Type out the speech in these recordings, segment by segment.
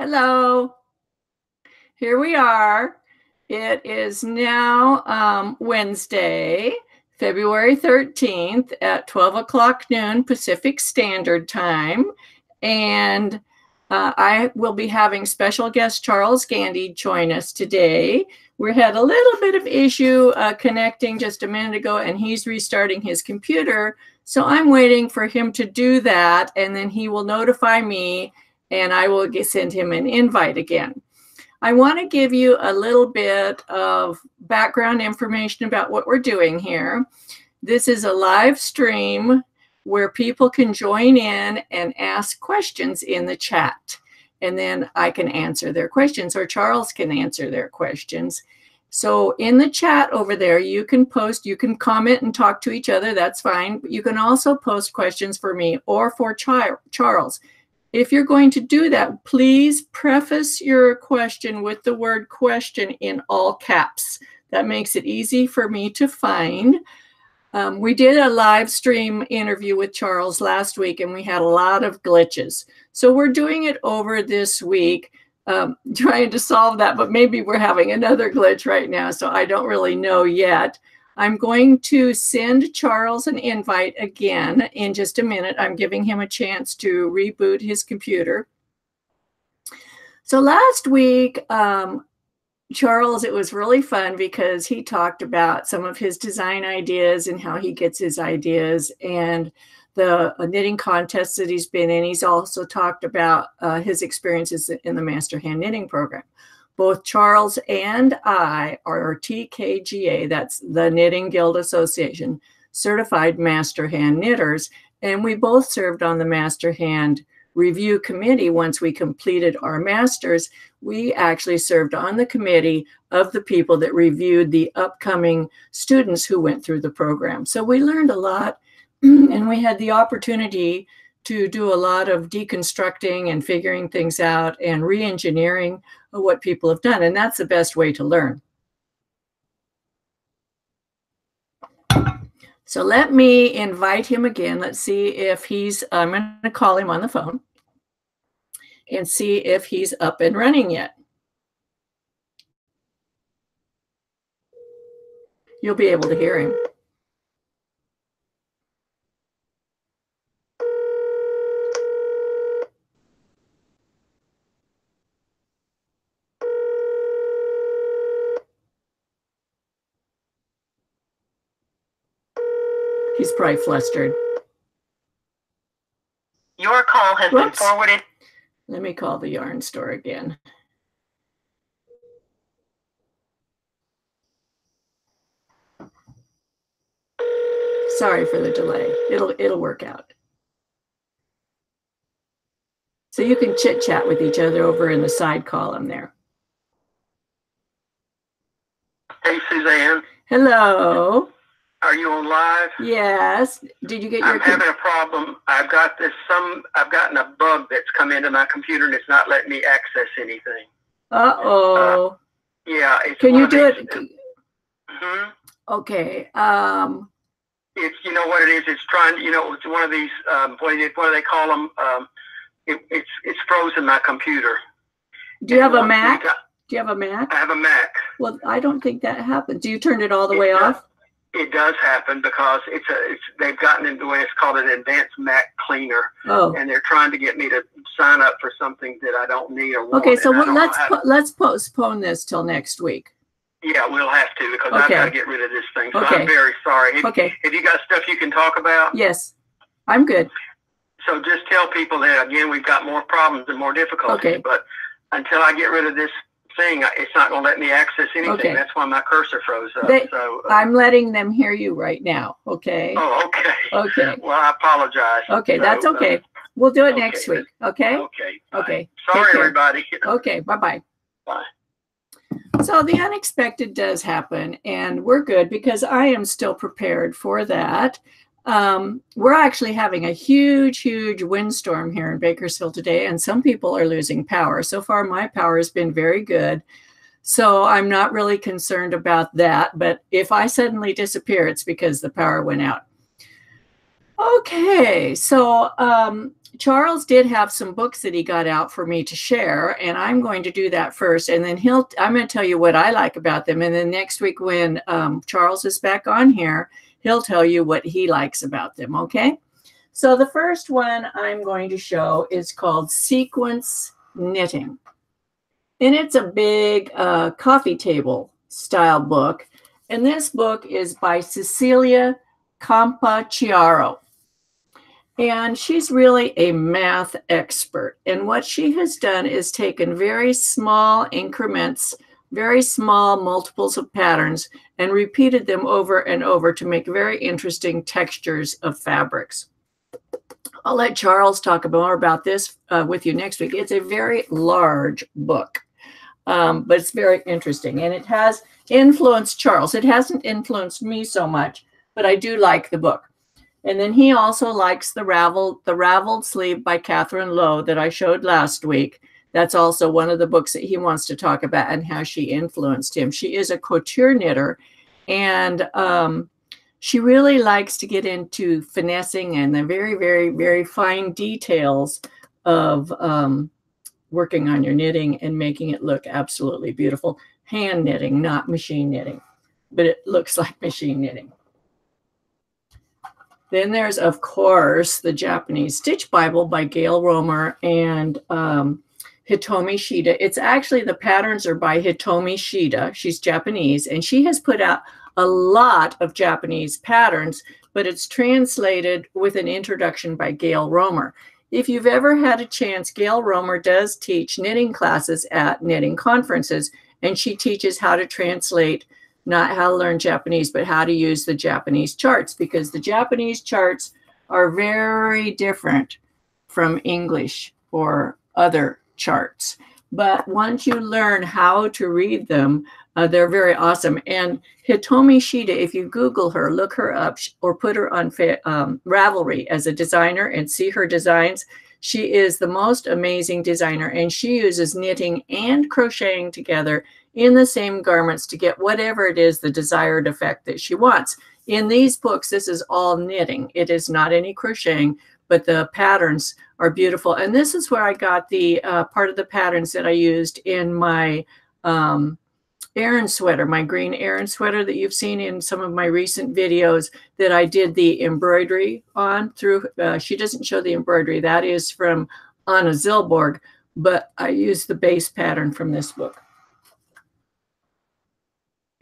Hello. Here we are. It is now Wednesday, February 13th at 12 o'clock noon Pacific Standard Time. And I will be having special guest Charles Gandy join us today. We had a little bit of issue connecting just a minute ago, and he's restarting his computer. So I'm waiting for him to do that, and then he will notify me, and I will send him an invite again. I want to give you a little bit of background information about what we're doing here. This is a live stream where people can join in and ask questions in the chat, and then I can answer their questions, or Charles can answer their questions. So in the chat over there, you can post, you can comment and talk to each other, that's fine. But you can also post questions for me or for Charles. If you're going to do that, please preface your question with the word question in all caps. That makes it easy for me to find. We did a live stream interview with Charles last week, and we had a lot of glitches. So we're doing it over this week, trying to solve that, but maybe we're having another glitch right now, so I don't really know yet. I'm going to send Charles an invite again in just a minute. I'm giving him a chance to reboot his computer. So last week, Charles, it was really fun because he talked about some of his design ideas and how he gets his ideas and the knitting contests that he's been in. He's also talked about his experiences in the Master Hand Knitting program. Both Charles and I are TKGA, that's the Knitting Guild Association, certified master hand knitters, and we both served on the master hand review committee. Once we completed our masters, we actually served on the committee of the people that reviewed the upcoming students who went through the program. So we learned a lot, and we had the opportunity to do a lot of deconstructing and figuring things out and re-engineering what people have done. And that's the best way to learn. So let me invite him again. Let's see if he's, I'm going to call him on the phone and see if he's up and running yet. You'll be able to hear him. He's probably flustered. Your call has been forwarded. Let me call the yarn store again. Sorry for the delay. It'll work out. So you can chit chat with each other over in the side column there. Hey, Suzanne. Hello. Are you on live? Yes. Did you get your... I'm having a problem. I've got this I've gotten a bug that's come into my computer and it's not letting me access anything. Uh-oh. Yeah. Can you do it? Mm-hmm. Okay. It's, you know what it is? It's trying to, you know, it's one of these, what do they call them? It's frozen my computer. Do you have a Mac? Do you have a Mac? I have a Mac. Well, I don't think that happened. Do you turn it all the way off? It does happen because they've gotten into what it's called an advanced Mac cleaner, and they're trying to get me to sign up for something that I don't need or want. Okay, so let's postpone this till next week. Yeah, we'll have to because I've got to get rid of this thing. So I'm very sorry. Have you got stuff you can talk about? Yes, I'm good. So just tell people that again. We've got more problems and more difficulties, but until I get rid of this thing, it's not going to let me access anything. That's why my cursor froze up. I'm letting them hear you right now. Okay. Oh, okay. Okay. Well, I apologize. Okay, so, that's okay. We'll do it next week. Okay. Okay. Bye. Okay. Sorry, everybody. Okay. Bye bye. Bye. So the unexpected does happen, and we're good because I am still prepared for that. We're actually having a huge windstorm here in Bakersfield today, and some people are losing power. So far, my power has been very good, so I'm not really concerned about that. But if I suddenly disappear, it's because the power went out. Okay, so Charles did have some books that he got out for me to share, and I'm going to do that first, and then I'm going to tell you what I like about them, and then next week when Charles is back on here, he'll tell you what he likes about them, okay? So the first one I'm going to show is called Sequence Knitting, and it's a big coffee table style book, and this book is by Cecilia Campochiaro. And she's really a math expert. And what she has done is taken very small increments, very small multiples of patterns, and repeated them over and over to make very interesting textures of fabrics. I'll let Charles talk more about this with you next week. It's a very large book, but it's very interesting. And it has influenced Charles. It hasn't influenced me so much, but I do like the book. And then he also likes The Ravell'd Sleeve by Catherine Lowe that I showed last week. That's also one of the books that he wants to talk about and how she influenced him. She is a couture knitter, and she really likes to get into finessing and the very, very, very fine details of working on your knitting and making it look absolutely beautiful. Hand knitting, not machine knitting, but it looks like machine knitting. Then there's, of course, the Japanese Stitch Bible by Gayle Roehm and Hitomi Shida. It's actually, the patterns are by Hitomi Shida. She's Japanese, and she has put out a lot of Japanese patterns, but it's translated with an introduction by Gayle Roehm. If you've ever had a chance, Gayle Roehm does teach knitting classes at knitting conferences, and she teaches how to translate, not how to learn Japanese, but how to use the Japanese charts, because the Japanese charts are very different from English or other charts. But once you learn how to read them, they're very awesome. And Hitomi Shida, if you Google her, look her up, or put her on Ravelry as a designer and see her designs. She is the most amazing designer, and she uses knitting and crocheting together in the same garments to get whatever it is the desired effect that she wants. In these books, this is all knitting. It is not any crocheting, but the patterns are beautiful. And this is where I got the part of the patterns that I used in my Aran sweater, my green Aran sweater that you've seen in some of my recent videos that I did the embroidery on through. She doesn't show the embroidery. That is from Anna Zilboorg, but I used the base pattern from this book.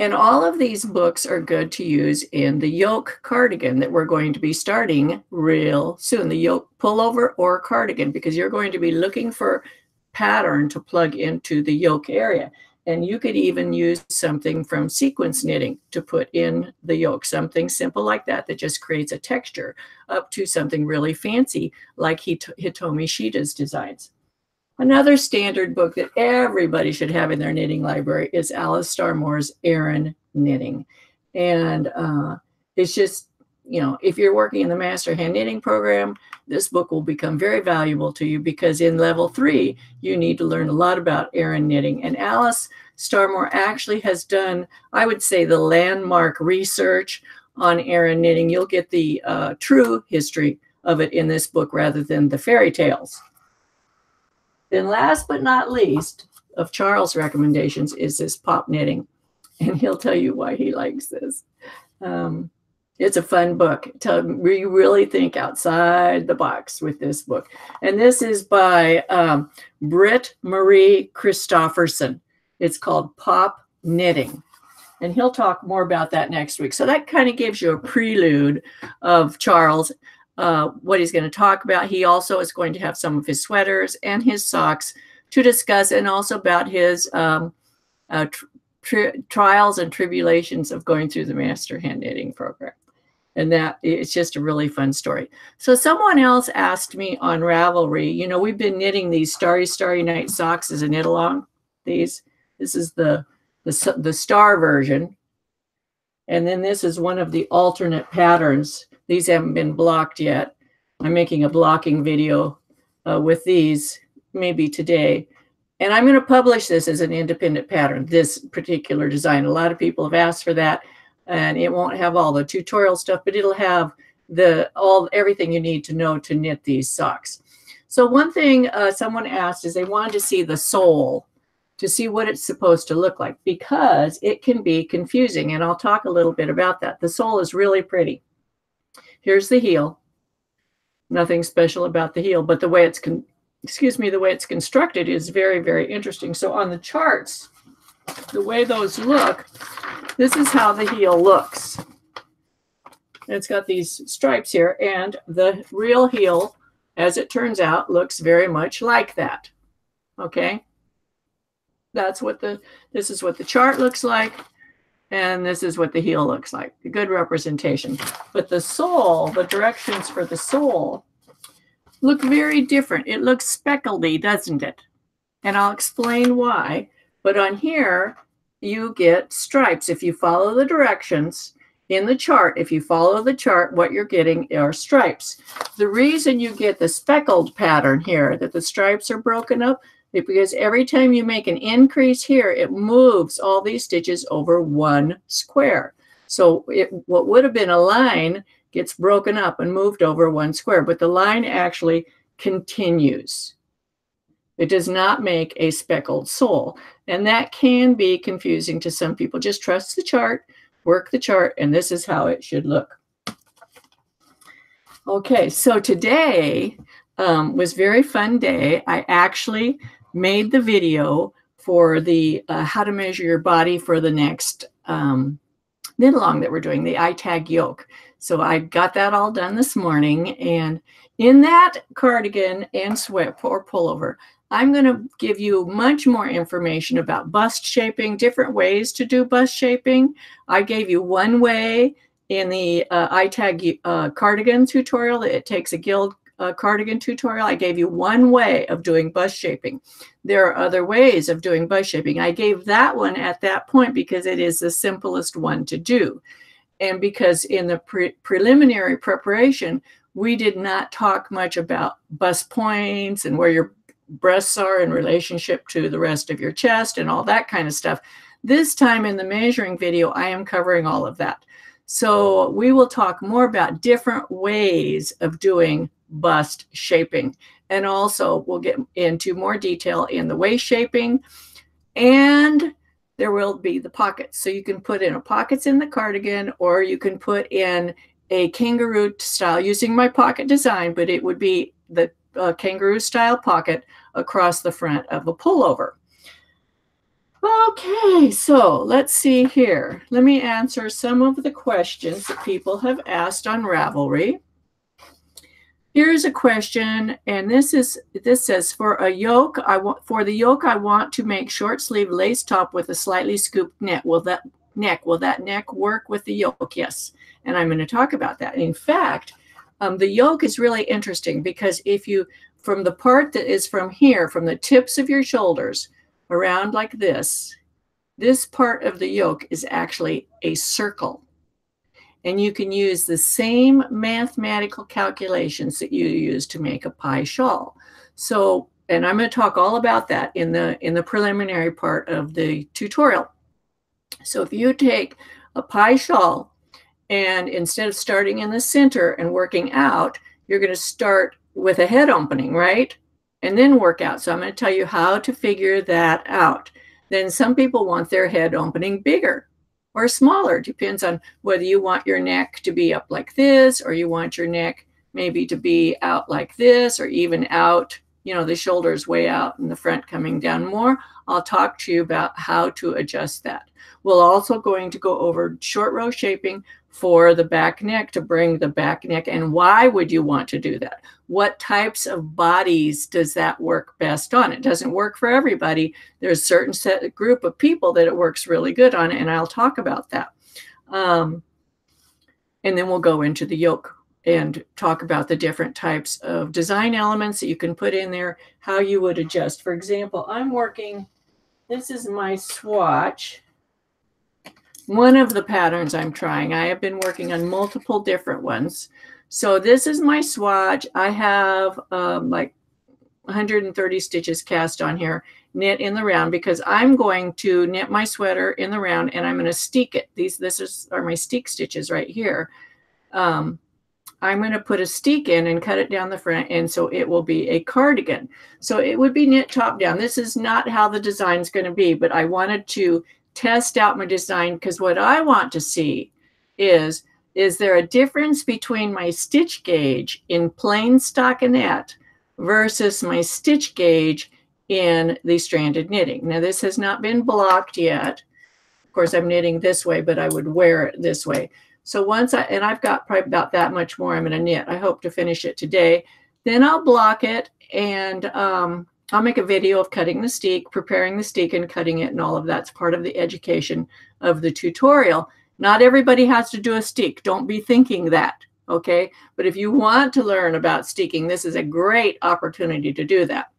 And all of these books are good to use in the yoke cardigan that we're going to be starting real soon, the yoke pullover or cardigan, because you're going to be looking for pattern to plug into the yoke area. And you could even use something from sequence knitting to put in the yoke, something simple like that that just creates a texture, up to something really fancy like Hitomi Shida's designs. Another standard book that everybody should have in their knitting library is Alice Starmore's Aran Knitting. And it's just, you know, if you're working in the Master Hand Knitting program, this book will become very valuable to you, because in level 3, you need to learn a lot about Aran knitting. And Alice Starmore actually has done, I would say, the landmark research on Aran knitting. You'll get the true history of it in this book rather than the fairy tales. Then last but not least of Charles' recommendations is this Pop Knitting. And he'll tell you why he likes this. It's a fun book. We really think outside the box with this book. And this is by Britt Marie Christofferson. It's called Pop Knitting. And he'll talk more about that next week. So that kind of gives you a prelude of Charles, what he's going to talk about. He also is going to have some of his sweaters and his socks to discuss, and also about his trials and tribulations of going through the Master Hand Knitting program. And that, it's just a really fun story. So someone else asked me on Ravelry, you know, we've been knitting these Starry Starry Night socks as a knit along. This is the star version. And then this is one of the alternate patterns. These haven't been blocked yet. I'm making a blocking video with these maybe today. And I'm going to publish this as an independent pattern, this particular design. A lot of people have asked for that. And it won't have all the tutorial stuff, but it'll have everything you need to know to knit these socks. So one thing someone asked is they wanted to see the sole, to see what it's supposed to look like, because it can be confusing, and I'll talk a little bit about that. The sole is really pretty. Here's the heel. Nothing special about the heel, but the way it's the way it's constructed is very, very interesting. So on the charts, the way those look, this is how the heel looks. And it's got these stripes here, and the real heel, as it turns out, looks very much like that. Okay? That's what this is what the chart looks like, and this is what the heel looks like. A good representation. But the sole, the directions for the sole, look very different. It looks speckledy, doesn't it? And I'll explain why. But on here, you get stripes. If you follow the directions in the chart, if you follow the chart, what you're getting are stripes. The reason you get the speckled pattern here, that the stripes are broken up, because every time you make an increase here, it moves all these stitches over one square. So what would have been a line gets broken up and moved over one square, but the line actually continues. It does not make a speckled sole, and that can be confusing to some people. Just trust the chart, work the chart, and this is how it should look. Okay, so today was a very fun day. I actually made the video for the how to measure your body for the next knit along that we're doing, the ITAG yoke. So I got that all done this morning, and in that cardigan and sweat or pullover, I'm going to give you much more information about bust shaping, different ways to do bust shaping. I gave you one way in the ITAG cardigan tutorial. It takes a guild cardigan tutorial. I gave you one way of doing bust shaping. There are other ways of doing bust shaping. I gave that one at that point because it is the simplest one to do. And because in the preliminary preparation, we did not talk much about bust points and where your breasts are in relationship to the rest of your chest and all that kind of stuff. This time in the measuring video, I am covering all of that. So we will talk more about different ways of doing bust shaping. And also we'll get into more detail in the waist shaping, and there will be the pockets. So you can put in pockets in the cardigan, or you can put in a kangaroo style using my pocket design, but it would be the kangaroo style pocket across the front of a pullover. Okay, so let's see here. Let me answer some of the questions that people have asked on Ravelry. Here's a question, and this says, for a yoke, I want to make short sleeve lace top with a slightly scooped neck. Will that neck work with the yoke? Yes, and I'm going to talk about that. In fact, the yoke is really interesting, because if you, from the part that is from here, from the tips of your shoulders around like this, this part of the yoke is actually a circle. And you can use the same mathematical calculations that you use to make a pie shawl. So, and I'm going to talk all about that in the preliminary part of the tutorial. So if you take a pie shawl, and instead of starting in the center and working out, you're going to start with a head opening, right? And then work out. So I'm going to tell you how to figure that out. Then some people want their head opening bigger or smaller, depends on whether you want your neck to be up like this, or you want your neck maybe to be out like this, or even out, you know, the shoulders way out and the front coming down more. I'll talk to you about how to adjust that. We're also going to go over short row shaping for the back neck, to bring the back neck, and why would you want to do that? What types of bodies does that work best on? It doesn't work for everybody. There's a certain group of people that it works really good on, and I'll talk about that. And then we'll go into the yoke and talk about the different types of design elements that you can put in there, how you would adjust. For example, I'm working, this is my swatch. One of the patterns I'm trying, I have been working on multiple different ones. So this is my swatch. I have like 130 stitches cast on here, knit in the round, because I'm going to knit my sweater in the round, and I'm going to steek it. These are my steek stitches right here. I'm going to put a steek in and cut it down the front, and so it will be a cardigan. So it would be knit top down. This is not how the design is going to be, but I wanted to test out my design, because what I want to see is there a difference between my stitch gauge in plain stockinette versus my stitch gauge in the stranded knitting. Now, this has not been blocked yet. Of course, I'm knitting this way, but I would wear it this way. So once I've got probably about that much more I'm going to knit. I hope to finish it today. Then I'll block it, and I'll make a video of cutting the steek, preparing the steek and cutting it, and all of that's part of the education of the tutorial. Not everybody has to do a steek. Don't be thinking that, okay? But if you want to learn about steeking, this is a great opportunity to do that.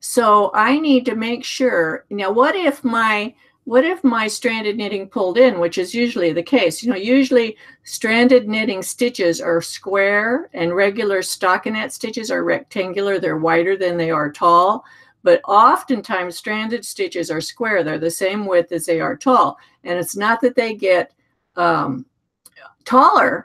So I need to make sure, now what if my stranded knitting pulled in, which is usually the case? You know, usually stranded knitting stitches are square and regular stockinette stitches are rectangular. They're wider than they are tall. But oftentimes stranded stitches are square. They're the same width as they are tall. And it's not that they get taller.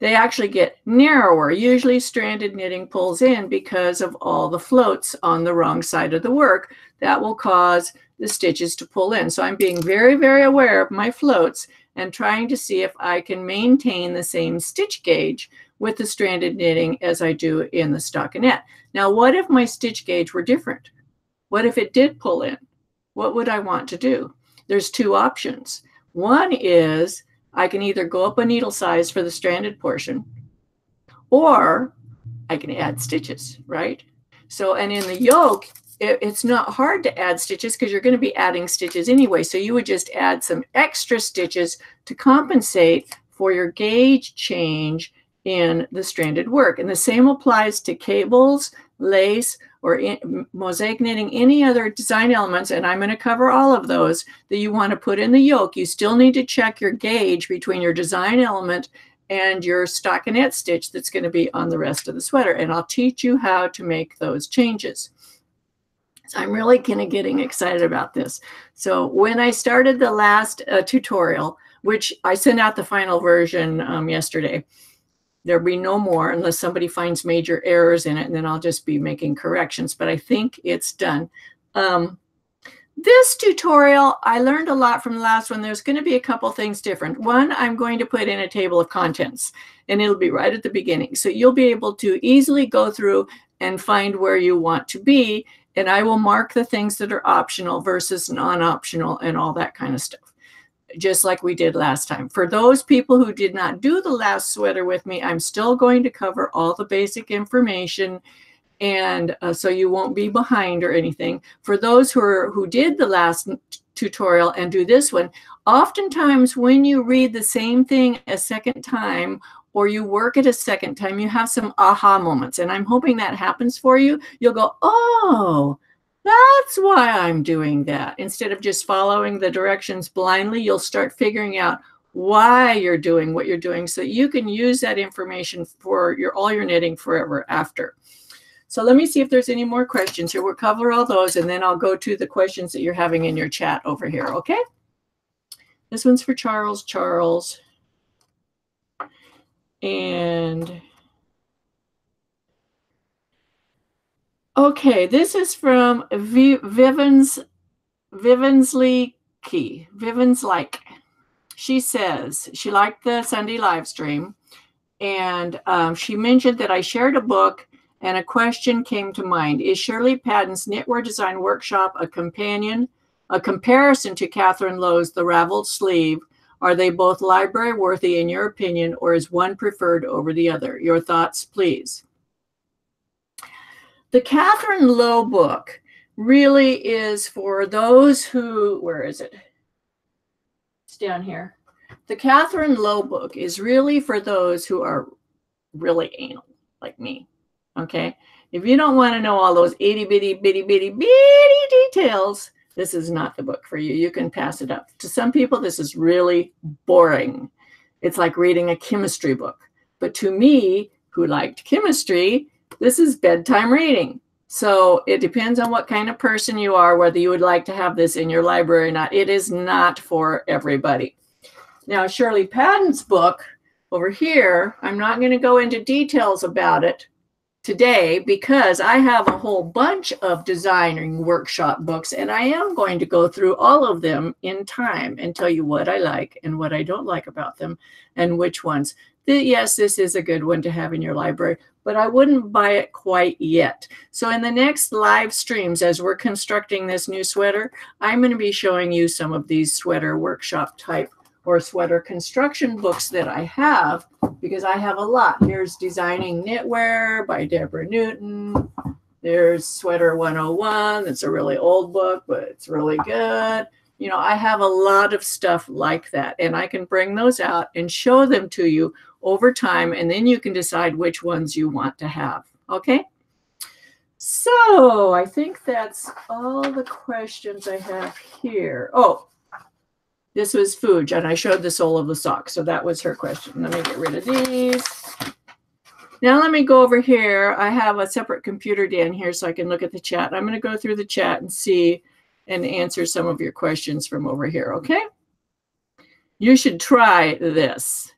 They actually get narrower. Usually stranded knitting pulls in because of all the floats on the wrong side of the work. That will cause the stitches to pull in. So I'm being very, very aware of my floats and trying to see if I can maintain the same stitch gauge with the stranded knitting as I do in the stockinette. Now, what if my stitch gauge were different? What if it did pull in? What would I want to do? There's two options. One is I can either go up a needle size for the stranded portion, or I can add stitches, right? So, and in the yoke, it's not hard to add stitches because you're going to be adding stitches anyway. So you would just add some extra stitches to compensate for your gauge change in the stranded work. And the same applies to cables, lace, or mosaic knitting, any other design elements, and I'm going to cover all of those that you want to put in the yoke. You still need to check your gauge between your design element and your stockinette stitch that's going to be on the rest of the sweater, and I'll teach you how to make those changes. So I'm really kind of getting excited about this. So when I started the last tutorial, which I sent out the final version yesterday, there'll be no more unless somebody finds major errors in it, and then I'll just be making corrections. But I think it's done. This tutorial, I learned a lot from the last one. There's going to be a couple things different. One, I'm going to put in a table of contents, and it'll be right at the beginning. So you'll be able to easily go through and find where you want to be, and I will mark the things that are optional versus non-optional and all that kind of stuff, just like we did last time. For those people who did not do the last sweater with me, I'm still going to cover all the basic information, and so you won't be behind or anything. For those who did the last tutorial and do this one, oftentimes when you read the same thing a second time or you work it a second time, you have some aha moments, and I'm hoping that happens for you. You'll go, oh, that's why I'm doing that. Instead of just following the directions blindly, you'll start figuring out why you're doing what you're doing so that you can use that information for all your knitting forever after. So let me see if there's any more questions here. We'll cover all those, and then I'll go to the questions that you're having in your chat over here, okay? This one's for Charles. Charles. And okay, this is from Vivens Like. She says she liked the Sunday live stream, and she mentioned that I shared a book, and a question came to mind. Is Shirley Patton's Knitwear Design Workshop a comparison to Catherine Lowe's The Ravell'd Sleeve? Are they both library worthy in your opinion, or is one preferred over the other? Your thoughts, please. The Catherine Lowe book really is for those who, where is it? It's down here. The Catherine Lowe book is really for those who are really anal, like me, okay? If you don't want to know all those itty bitty details, this is not the book for you. You can pass it up. To some people, this is really boring. It's like reading a chemistry book. But to me, who liked chemistry, this is bedtime reading. So it depends on what kind of person you are, whether you would like to have this in your library or not. It is not for everybody. Now, Shirley Patton's book Over here, I'm not going to go into details about it today because I have a whole bunch of designing workshop books, and I am going to go through all of them in time and tell you what I like and what I don't like about them and which ones. Yes, this is a good one to have in your library, but I wouldn't buy it quite yet. So in the next live streams, as we're constructing this new sweater, I'm going to be showing you some of these sweater workshop type or sweater construction books that I have, because I have a lot. Here's Designing Knitwear by Deborah Newton. There's Sweater 101. It's a really old book, but it's really good. You know, I have a lot of stuff like that, and I can bring those out and show them to you over time, and then you can decide which ones you want to have, okay? So I think that's all the questions I have here. Oh, this was Fuge, and I showed the sole of the sock, so that was her question. Let me get rid of these. Now let me go over here. I have a separate computer down here so I can look at the chat. I'm going to go through the chat and see and answer some of your questions from over here, okay? You should try this.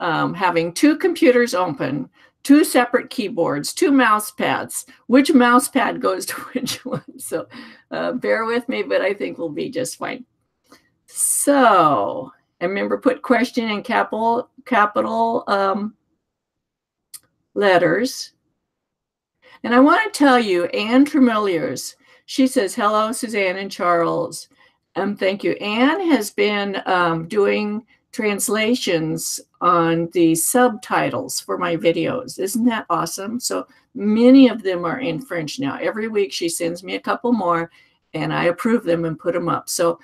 Having two computers open, two separate keyboards, two mouse pads. Which mouse pad goes to which one? So bear with me, but I think we'll be just fine. So, and remember, put question in capital letters. And I want to tell you, Anne Tremilliers, she says, hello, Suzanne and Charles. Thank you. Anne has been doing translations on the subtitles for my videos. Isn't that awesome? So many of them are in French now. Every week she sends me a couple more, and I approve them and put them up. So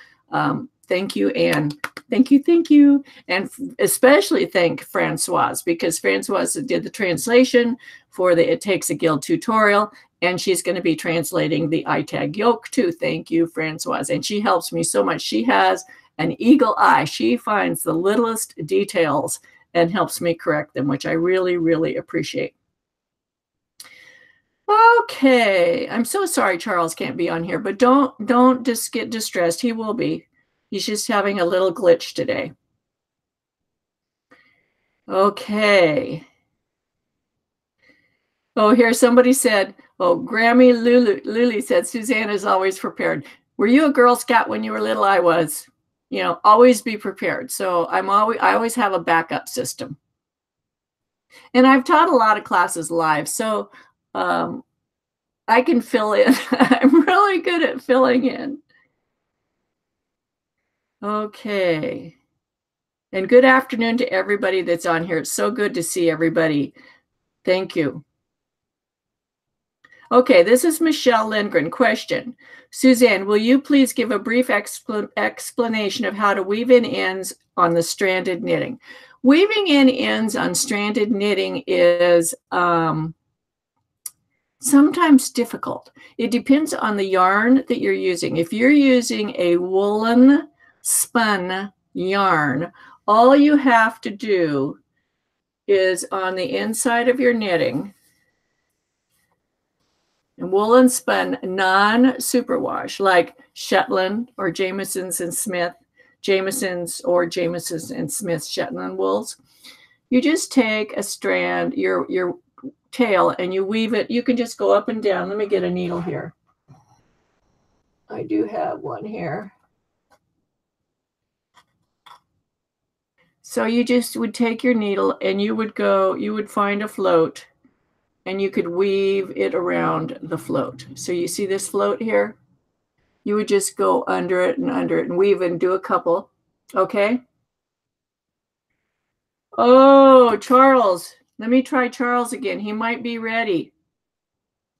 thank you, Anne. Thank you, thank you. And especially thank Francoise, because Francoise did the translation for the It Takes a Guild tutorial, and she's going to be translating the ITAG yoke too. Thank you, Francoise. And she helps me so much. She has an eagle eye. She finds the littlest details and helps me correct them, which I really, really appreciate. Okay. I'm so sorry Charles can't be on here, but don't just get distressed. He will be. He's just having a little glitch today. Okay. Oh, here somebody said, oh, Grammy Lulu said, Suzanne is always prepared. Were you a Girl Scout when you were little? I was. You know, always be prepared. So I always have a backup system. And I've taught a lot of classes live, so I can fill in. I'm really good at filling in. Okay. And good afternoon to everybody that's on here. It's so good to see everybody. Thank you. Okay, this is Michelle Lindgren. Question. Suzanne, will you please give a brief explanation of how to weave in ends on the stranded knitting? Weaving in ends on stranded knitting is sometimes difficult. It depends on the yarn that you're using. If you're using a woolen spun yarn, all you have to do is on the inside of your knitting, and woolen spun non-superwash, like Shetland or Jameson's and Smith Shetland wools. You just take a strand, your tail, and you weave it. You can just go up and down. Let me get a needle here. I do have one here. So you just would take your needle and you would go, you would find a float, and you could weave it around the float. So you see this float here? You would just go under it and weave and do a couple, okay? Oh, Charles, let me try Charles again. He might be ready.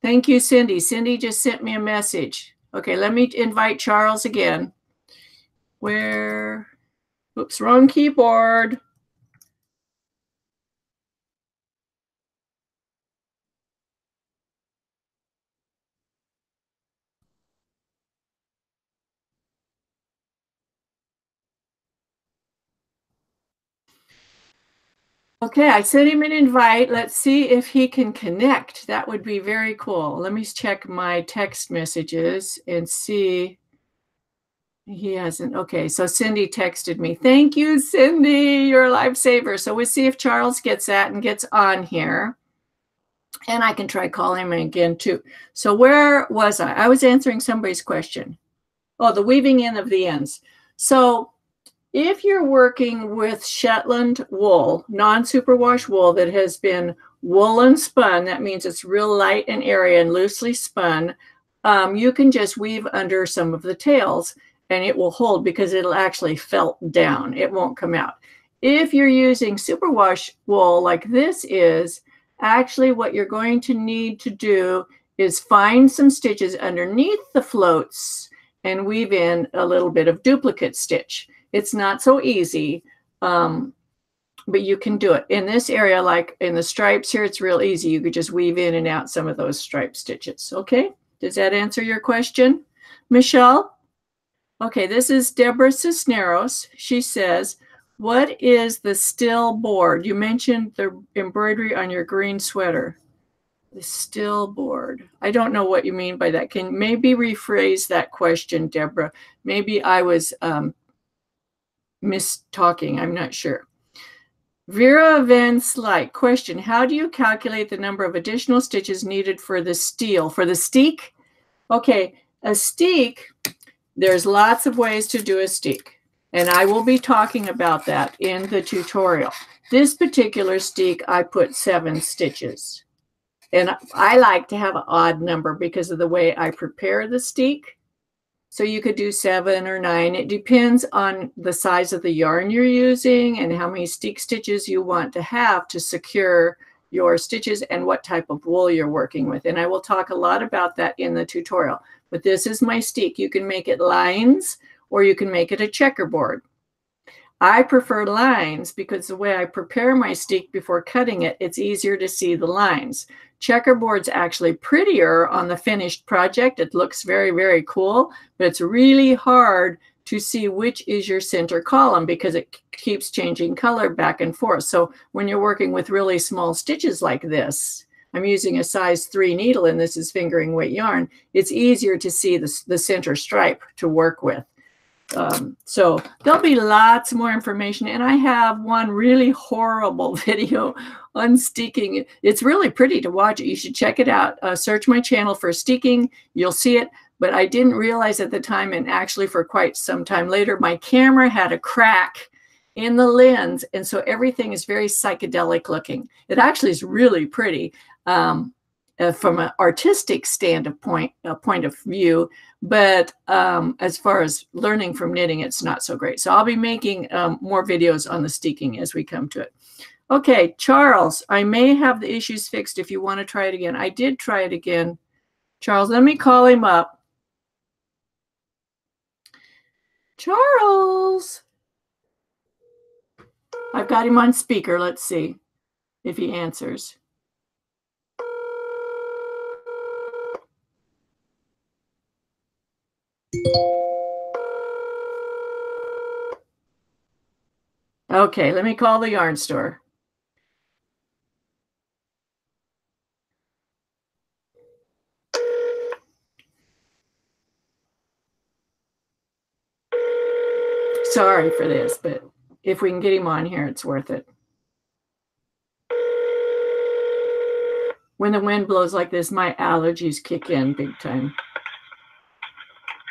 Thank you, Cindy. Cindy just sent me a message. Okay, let me invite Charles again. Where, oops, wrong keyboard. Okay, I sent him an invite. Let's see if he can connect. That would be very cool. Let me check my text messages and see He hasn't. Okay, so Cindy texted me. Thank you, Cindy. You're a lifesaver. So we'll see if Charles gets that and gets on here. And I can try calling him again, too. So where was I? I was answering somebody's question. Oh, the weaving in of the ends. So if you're working with Shetland wool, non-superwash wool that has been woolen spun, that means it's real light and airy and loosely spun, you can just weave under some of the tails and it will hold because it'll actually felt down. It won't come out. If you're using superwash wool like this is, actually what you're going to need to do is find some stitches underneath the floats and weave in a little bit of duplicate stitch. It's not so easy, but you can do it. In this area, like in the stripes here, it's real easy. You could just weave in and out some of those stripe stitches, okay? Does that answer your question, Michelle? Okay, this is Deborah Cisneros. She says, what is the still board? You mentioned the embroidery on your green sweater. The still board. I don't know what you mean by that. Can maybe rephrase that question, Deborah? Maybe I was mistalking. I'm not sure. Vera Van Slyke, question, how do you calculate the number of additional stitches needed for the steel? For the steek? Okay, a steek, there's lots of ways to do a steek. And I will be talking about that in the tutorial. This particular steek, I put 7 stitches. And I like to have an odd number because of the way I prepare the steek. So you could do 7 or 9. It depends on the size of the yarn you're using and how many steek stitches you want to have to secure your stitches and what type of wool you're working with. And I will talk a lot about that in the tutorial. But this is my steek. You can make it lines, or you can make it a checkerboard. I prefer lines because the way I prepare my steek before cutting it, it's easier to see the lines. Checkerboard's actually prettier on the finished project. It looks very, very cool, but it's really hard to see which is your center column because it keeps changing color back and forth. So when you're working with really small stitches like this, I'm using a size 3 needle and this is fingering weight yarn, it's easier to see the center stripe to work with. So there'll be lots more information, and I have one really horrible video on steeking. It's really pretty to watch. You should check it out. Search my channel for steeking. You'll see it, but I didn't realize at the time, and actually for quite some time later, my camera had a crack in the lens, and so everything is very psychedelic looking. It actually is really pretty from an artistic standpoint, point of view, but as far as learning from knitting, it's not so great. So I'll be making more videos on the steeking as we come to it. Okay, Charles, I may have the issues fixed if you want to try it again. I did try it again. Charles, let me call him up. Charles! I've got him on speaker. Let's see if he answers. Okay, let me call the yarn store. Sorry for this, but if we can get him on here, it's worth it. When the wind blows like this, my allergies kick in big time.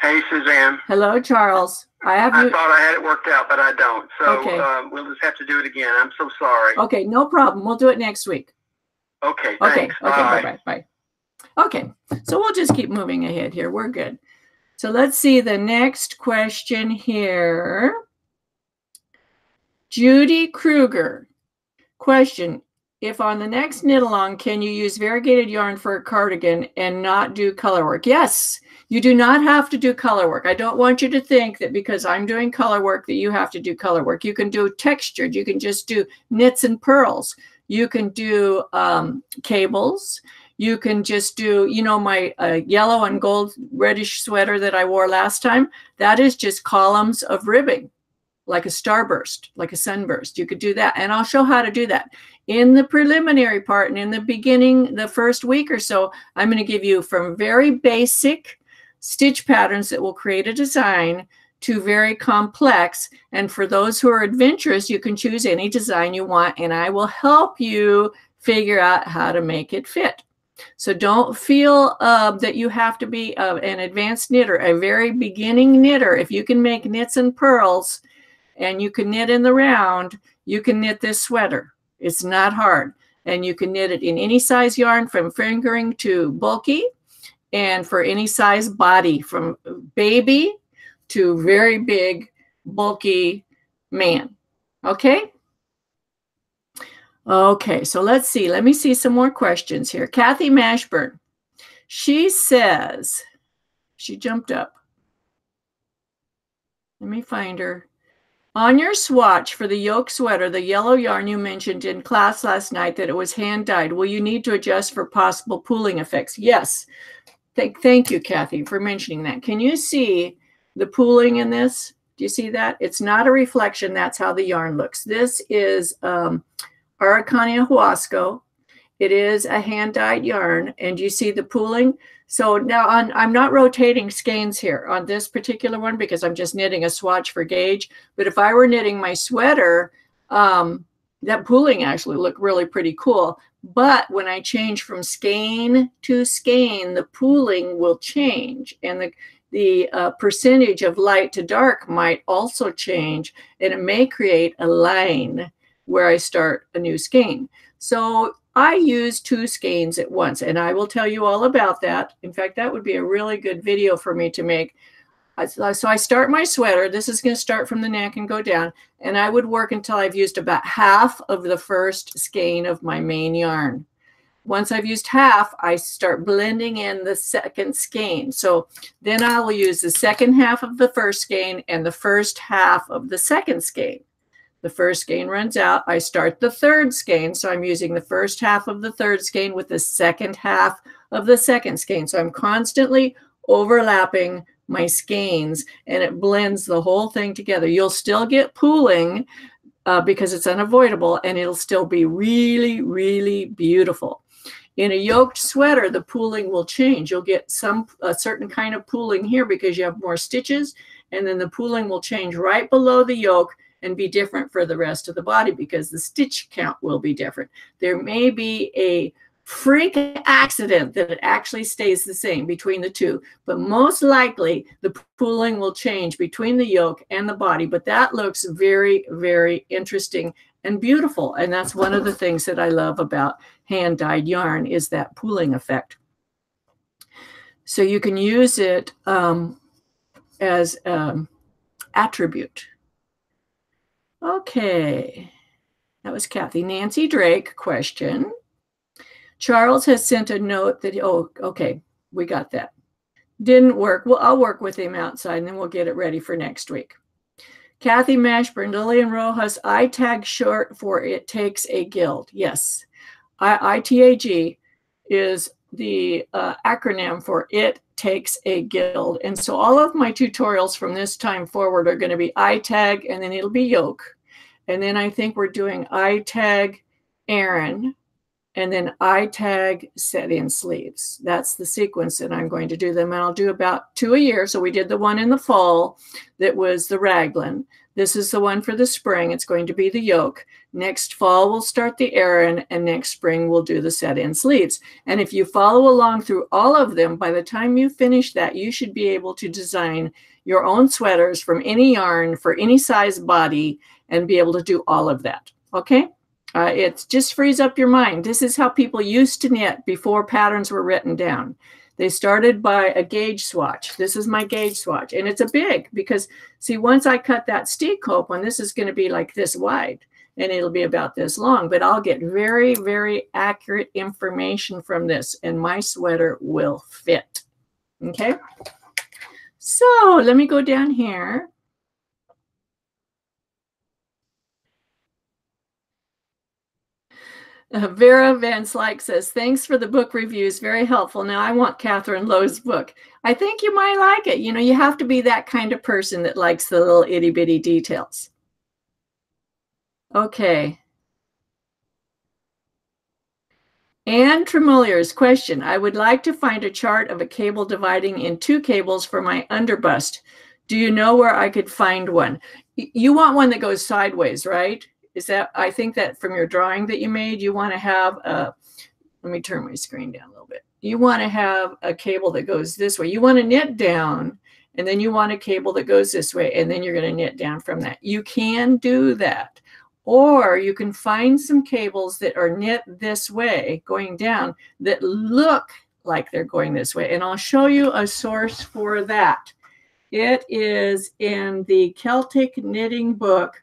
Hey, Suzanne. Hello, Charles. I thought I had it worked out, but I don't. So okay. We'll just have to do it again. I'm so sorry. Okay, no problem. We'll do it next week. Okay, thanks. Okay, bye-bye. Okay, so we'll just keep moving ahead here. We're good. So let's see the next question here. Judy Kruger. Question, if on the next knit-along, can you use variegated yarn for a cardigan and not do color work? Yes. You do not have to do color work. I don't want you to think that because I'm doing color work that you have to do color work. You can do textured. You can just do knits and purls. You can do cables. You can just do, you know, my yellow and gold reddish sweater that I wore last time. That is just columns of ribbing, like a starburst, like a sunburst. You could do that. And I'll show how to do that in the preliminary part. And in the beginning, the first week or so, I'm going to give you from very basic stitch patterns that will create a design to very complex. And for those who are adventurous, you can choose any design you want, and I will help you figure out how to make it fit. So don't feel that you have to be an advanced knitter, a very beginning knitter. If you can make knits and purls and you can knit in the round, you can knit this sweater. It's not hard. And you can knit it in any size yarn, from fingering to bulky, and for any size body, from baby to very big, bulky man. Okay? Okay, so let's see. Let me see some more questions here. Kathy Mashburn, she says, she jumped up. Let me find her. On your swatch for the yoke sweater, the yellow yarn you mentioned in class last night that it was hand dyed, will you need to adjust for possible pooling effects? Yes. Thank you, Kathy, for mentioning that. Can you see the pooling in this? Do you see that? It's not a reflection. That's how the yarn looks. This is Araucania Huasco. It is a hand dyed yarn, and you see the pooling. So now I'm not rotating skeins here on this particular one because I'm just knitting a swatch for gauge. But if I were knitting my sweater, that pooling actually looked really pretty cool. But when I change from skein to skein, the pooling will change, and the percentage of light to dark might also change, and it may create a line where I start a new skein. So I use two skeins at once, and I will tell you all about that. In fact, that would be a really good video for me to make. So I start my sweater. This is going to start from the neck and go down, and I would work until I've used about half of the first skein of my main yarn. Once I've used half, I start blending in the second skein. So then I will use the second half of the first skein and the first half of the second skein. The first skein runs out, I start the third skein. So I'm using the first half of the third skein with the second half of the second skein. So I'm constantly overlapping my skeins, and it blends the whole thing together. You'll still get pooling because it's unavoidable, and it'll still be really, really beautiful. In a yoked sweater, the pooling will change. You'll get a certain kind of pooling here because you have more stitches, and then the pooling will change right below the yoke and be different for the rest of the body because the stitch count will be different. There may be a freak accident that it actually stays the same between the two, but most likely the pooling will change between the yoke and the body. But that looks very, very interesting and beautiful, and that's one of the things that I love about hand-dyed yarn is that pooling effect. So you can use it as attribute. Okay, that was Kathy. Nancy Drake question. Charles has sent a note that, oh, okay, we got that. Didn't work. Well, I'll work with him outside, and then we'll get it ready for next week. Kathy Mashburn, Lillian Rojas, ITAG short for It Takes a Guild. Yes, ITAG is the acronym for It Takes a Guild. And so all of my tutorials from this time forward are going to be ITAG, and then it'll be yoke. And then I think we're doing ITAG Aran, and then ITAG set-in sleeves. That's the sequence that I'm going to do them. And I'll do about two a year. So we did the one in the fall that was the raglan. This is the one for the spring. It's going to be the yoke. Next fall, we'll start the Aran, and next spring, we'll do the set-in sleeves. And if you follow along through all of them, by the time you finish that, you should be able to design your own sweaters from any yarn for any size body and be able to do all of that, okay? It just frees up your mind. This is how people used to knit before patterns were written down. They started by a gauge swatch. This is my gauge swatch, and it's a big because, see, once I cut that stecop one, this is going to be like this wide, and it'll be about this long, but I'll get very, very accurate information from this, and my sweater will fit, okay? So let me go down here. Vera Van Slyke says, thanks for the book reviews. Very helpful. Now I want Catherine Lowe's book. I think you might like it. You know, you have to be that kind of person that likes the little itty bitty details. Okay. Anne Tremolier's question. I would like to find a chart of a cable dividing in two cables for my underbust. Do you know where I could find one? You want one that goes sideways, right? Is that, I think that from your drawing that you made, you want to have a, let me turn my screen down a little bit. You want to have a cable that goes this way. You want to knit down, and then you want a cable that goes this way, and then you're going to knit down from that. You can do that. Or you can find some cables that are knit this way, going down, that look like they're going this way. And I'll show you a source for that. It is in the Celtic Knitting book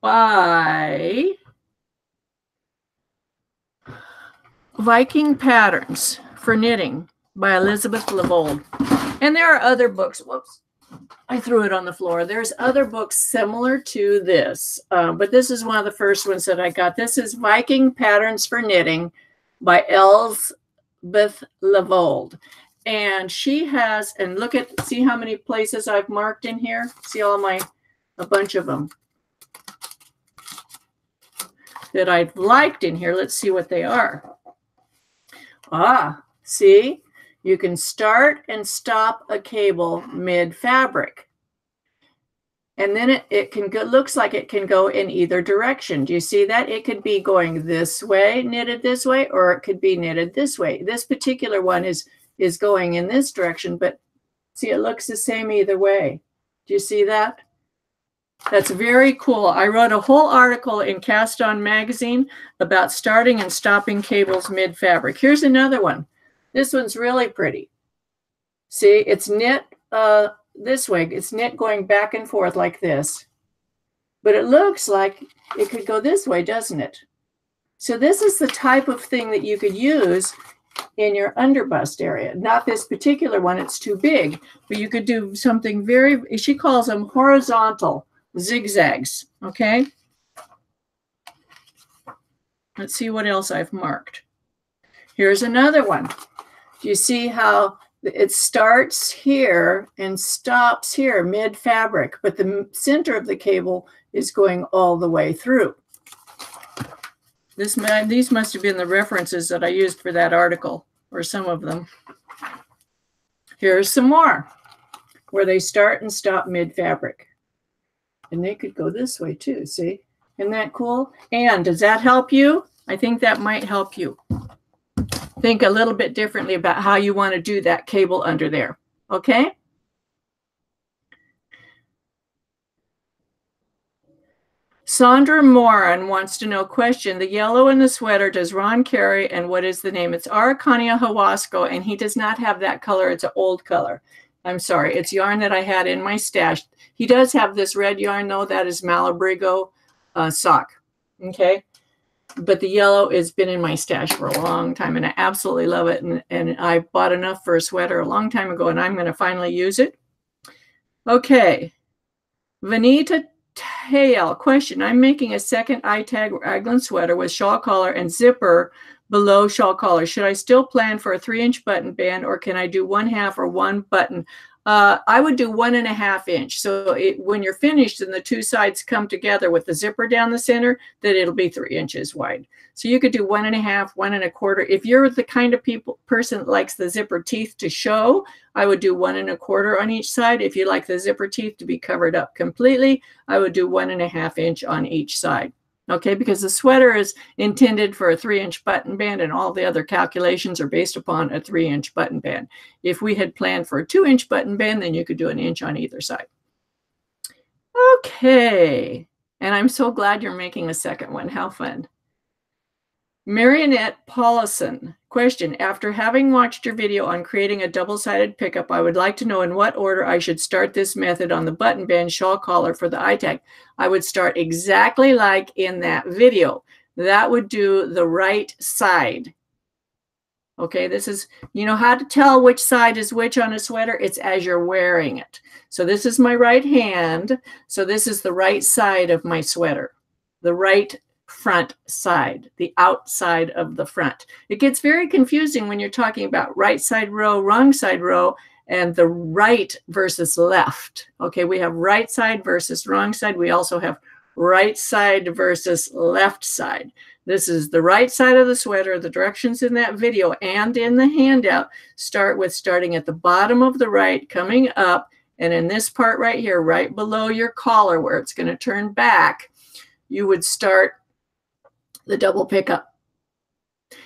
by Viking Patterns for Knitting by Elizabeth Lavold. And there are other books. Whoops. I threw it on the floor. There's other books similar to this, but this is one of the first ones that I got. This is Viking Patterns for Knitting by Elizabeth Lavold. And she has, and look at, see how many places I've marked in here? See all my, a bunch of them that I've liked in here. Let's see what they are. Ah, see? You can start and stop a cable mid-fabric. And then it looks like it can go in either direction. Do you see that? It could be going this way, knitted this way, or it could be knitted this way. This particular one is going in this direction, but see, it looks the same either way. Do you see that? That's very cool. I wrote a whole article in Cast On Magazine about starting and stopping cables mid-fabric. Here's another one. This one's really pretty. See, it's knit this way. It's knit going back and forth like this. But it looks like it could go this way, doesn't it? So this is the type of thing that you could use in your underbust area. Not this particular one, it's too big. But you could do something very, she calls them horizontal zigzags, okay? Let's see what else I've marked. Here's another one. Do you see how it starts here and stops here mid-fabric, but the center of the cable is going all the way through? These must have been the references that I used for that article, or some of them. Here's some more, where they start and stop mid-fabric. And they could go this way too, see? Isn't that cool? And does that help you? I think that might help you think a little bit differently about how you want to do that cable under there, okay? Sandra Moran wants to know, question, the yellow in the sweater, does Ron carry, and what is the name? It's Araucania Huasco, and he does not have that color. It's an old color. I'm sorry. It's yarn that I had in my stash. He does have this red yarn, though. That is Malabrigo sock, okay? But the yellow has been in my stash for a long time, and I absolutely love it. And I bought enough for a sweater a long time ago, and I'm going to finally use it. Okay. Vanita Tail, question. I'm making a second ITAG raglan sweater with shawl collar and zipper below shawl collar. Should I still plan for a 3-inch button band, or can I do 1/2 or one button? I would do 1.5 inch. So when you're finished and the two sides come together with the zipper down the center, then it'll be 3 inches wide. So you could do 1.5, 1.25. If you're the kind of person that likes the zipper teeth to show, I would do 1.25 on each side. If you like the zipper teeth to be covered up completely, I would do 1.5 inch on each side. Okay, because the sweater is intended for a 3-inch button band, and all the other calculations are based upon a 3-inch button band. If we had planned for a 2-inch button band, then you could do 1 inch on either side. Okay, and I'm so glad you're making a second one. How fun. Marionette Paulison, question, after having watched your video on creating a double-sided pickup, I would like to know in what order I should start this method on the button band shawl collar for the ITAG. I would start exactly like in that video. That would do the right side. Okay, this is, you know how to tell which side is which on a sweater? It's as you're wearing it. So this is my right hand. So this is the right side of my sweater, the right front side, the outside of the front. It gets very confusing when you're talking about right side row, wrong side row, and the right versus left. Okay, we have right side versus wrong side. We also have right side versus left side. This is the right side of the sweater. The directions in that video and in the handout start with starting at the bottom of the right, coming up, And in this part right here, right below your collar where it's going to turn back, you would start the double pickup.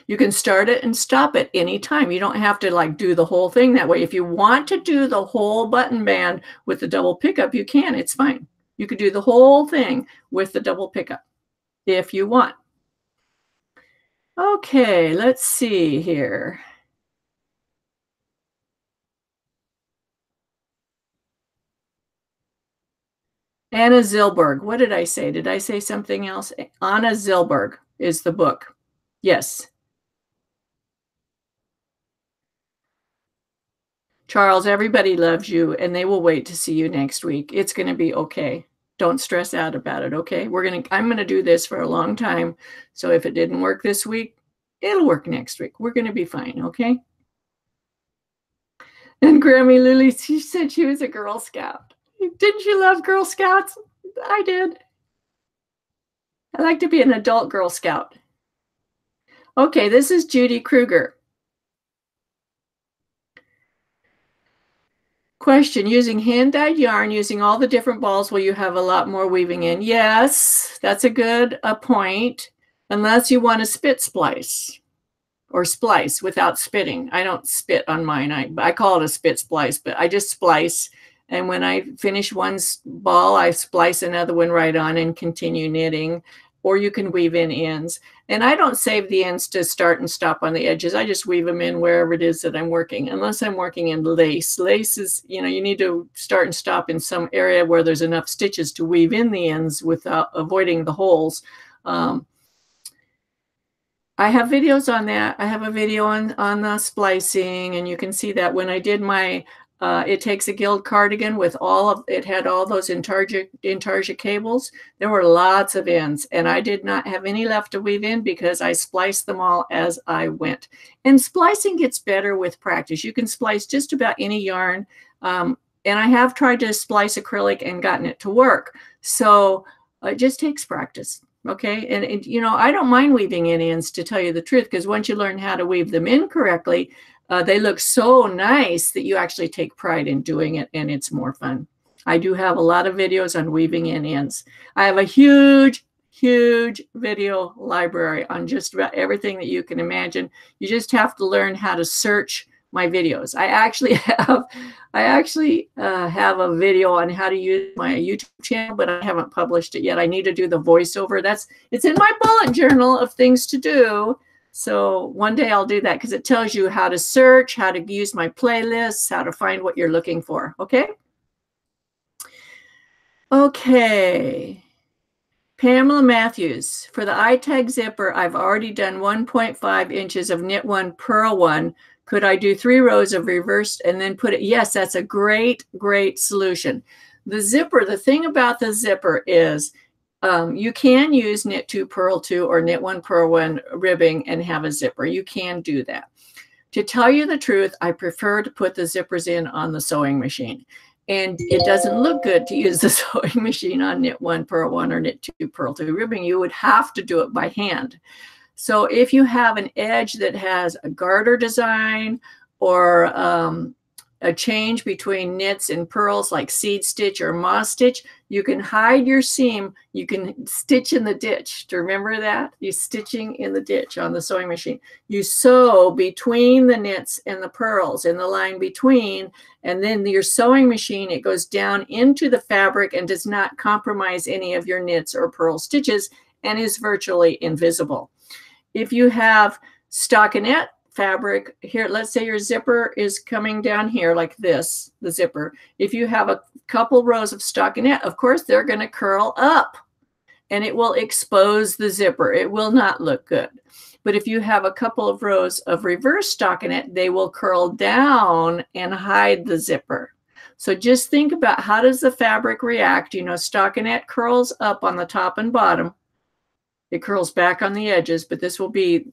You can start it and stop it anytime. You don't have to like do the whole thing that way. If you want to do the whole button band with the double pickup, you can, it's fine. You could do the whole thing with the double pickup if you want. Okay, let's see here. Anna Zilboorg. What did I say? Did I say something else? Anna Zilboorg is the book. Yes. Charles, everybody loves you, and they will wait to see you next week. It's going to be okay. Don't stress out about it, okay? I'm going to do this for a long time, so if it didn't work this week, it'll work next week. We're going to be fine, okay? And Grammy Lily, she said she was a Girl Scout. Didn't you love Girl Scouts? I did. I like to be an adult Girl Scout. Okay, this is Judy Kruger. Question, using hand-dyed yarn, using all the different balls, will you have a lot more weaving in? Yes, that's a good point, unless you want to spit splice or splice without spitting. I don't spit on mine. I call it a spit splice, but I just splice. And when I finish one ball, I splice another one right on and continue knitting. Or you can weave in ends. And I don't save the ends to start and stop on the edges. I just weave them in wherever it is that I'm working, unless I'm working in lace. Lace is, you know, you need to start and stop in some area where there's enough stitches to weave in the ends without avoiding the holes. I have videos on that. I have a video on the splicing, and you can see that when I did my It Takes a Guild cardigan with all of it, had all those intarsia cables. There were lots of ends, and I did not have any left to weave in because I spliced them all as I went. And splicing gets better with practice. You can splice just about any yarn, and I have tried to splice acrylic and gotten it to work. So it just takes practice. Okay, and you know, I don't mind weaving in ends, to tell you the truth, because once you learn how to weave them in correctly, they look so nice that you actually take pride in doing it, and it's more fun. I do have a lot of videos on weaving in ends. I have a huge, huge video library on just about everything that you can imagine. You just have to learn how to search my videos. I actually have a video on how to use my YouTube channel, but I haven't published it yet. I need to do the voiceover. It's in my bullet journal of things to do. So one day I'll do that, because it tells you how to search, how to use my playlists, how to find what you're looking for, okay? Okay. Pamela Matthews, for the ITAG zipper, I've already done 1.5 inches of knit one, purl one. Could I do 3 rows of reversed and then put it? Yes, that's a great, great solution. The zipper, the thing about the zipper is, you can use knit 2, purl 2, or knit 1, purl 1 ribbing and have a zipper. You can do that. To tell you the truth, I prefer to put the zippers in on the sewing machine. And it doesn't look good to use the sewing machine on knit 1, purl 1, or knit 2, purl 2 ribbing. You would have to do it by hand. So if you have an edge that has a garter design or a change between knits and purls, like seed stitch or moss stitch, you can hide your seam. You can stitch in the ditch. Do you remember that? You're stitching in the ditch on the sewing machine. You sew between the knits and the purls in the line between, and then your sewing machine, it goes down into the fabric and does not compromise any of your knits or purl stitches and is virtually invisible. If you have stockinette fabric here, let's say your zipper is coming down here like this, the zipper. If you have a couple rows of stockinette, of course, they're going to curl up and it will expose the zipper. It will not look good. But if you have a couple of rows of reverse stockinette, they will curl down and hide the zipper. So just think about, how does the fabric react? You know, stockinette curls up on the top and bottom. It curls back on the edges, but this will be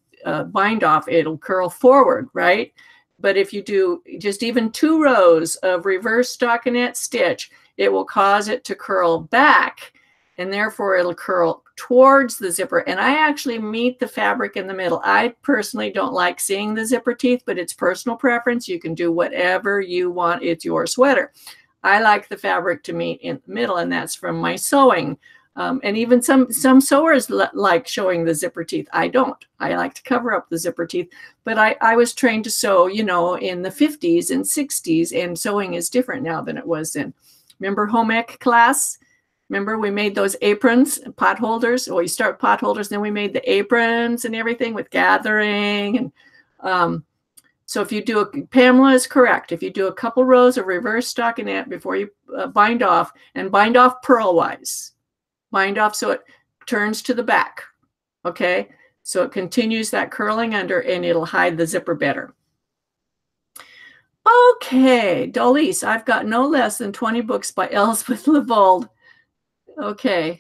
bind off. It'll curl forward, right? But if you do just even 2 rows of reverse stockinette stitch, it will cause it to curl back, and therefore it'll curl towards the zipper. And I actually meet the fabric in the middle. I personally don't like seeing the zipper teeth, but it's personal preference. You can do whatever you want. It's your sweater. I like the fabric to meet in the middle, and that's from my sewing. And even some sewers like showing the zipper teeth. I don't. I like to cover up the zipper teeth. But I was trained to sew, you know, in the 50s and 60s, and sewing is different now than it was then. Remember home ec class? Remember we made those aprons, pot holders? Well, you start pot holders, then we made the aprons and everything with gathering. And so if you do, Pamela is correct. If you do a couple rows of reverse stockinette before you bind off, and bind off purlwise. Bind off so it turns to the back, okay? So it continues that curling under, and it'll hide the zipper better. Okay, Dolice, I've got no less than 20 books by Elizabeth Lavold. Okay,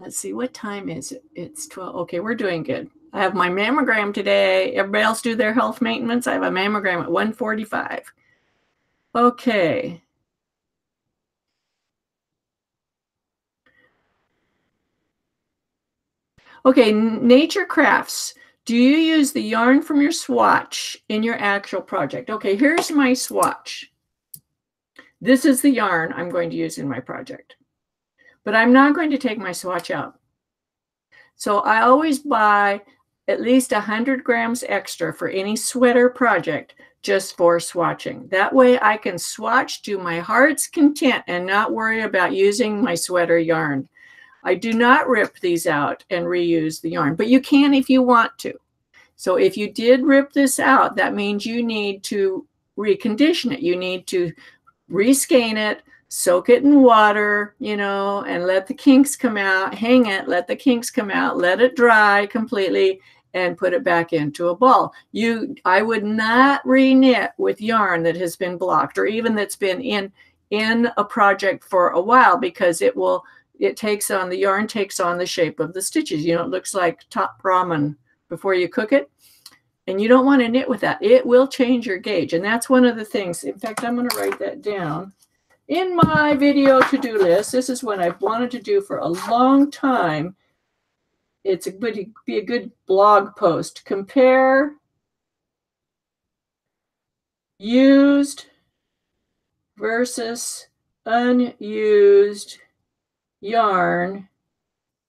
let's see, what time is it? It's 12, okay, we're doing good. I have my mammogram today. Everybody else do their health maintenance? I have a mammogram at 1:45. Okay. Okay, Nature Crafts. Do you use the yarn from your swatch in your actual project? Okay, here's my swatch. This is the yarn I'm going to use in my project. But I'm not going to take my swatch out. So I always buy at least 100 grams extra for any sweater project just for swatching. That way I can swatch to my heart's content and not worry about using my sweater yarn. I do not rip these out and reuse the yarn, but you can if you want to. So if you did rip this out, that means you need to recondition it. You need to reskein it, soak it in water, you know, and let the kinks come out, hang it, let the kinks come out, let it dry completely, and put it back into a ball. I would not re-knit with yarn that has been blocked or even that's been in a project for a while, because it will... It takes on, the yarn takes on the shape of the stitches. You know, it looks like top ramen before you cook it. And you don't want to knit with that. It will change your gauge. And that's one of the things. In fact, I'm going to write that down in my video to-do list. This is what I've wanted to do for a long time. It's going to be a good blog post. Compare used versus unused yarn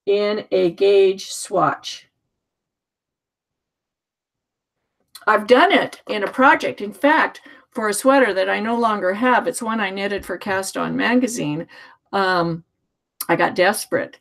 in a gauge swatch. I've done it in a project. In fact, for a sweater that I no longer have, it's one I knitted for Cast On Magazine. I got desperate.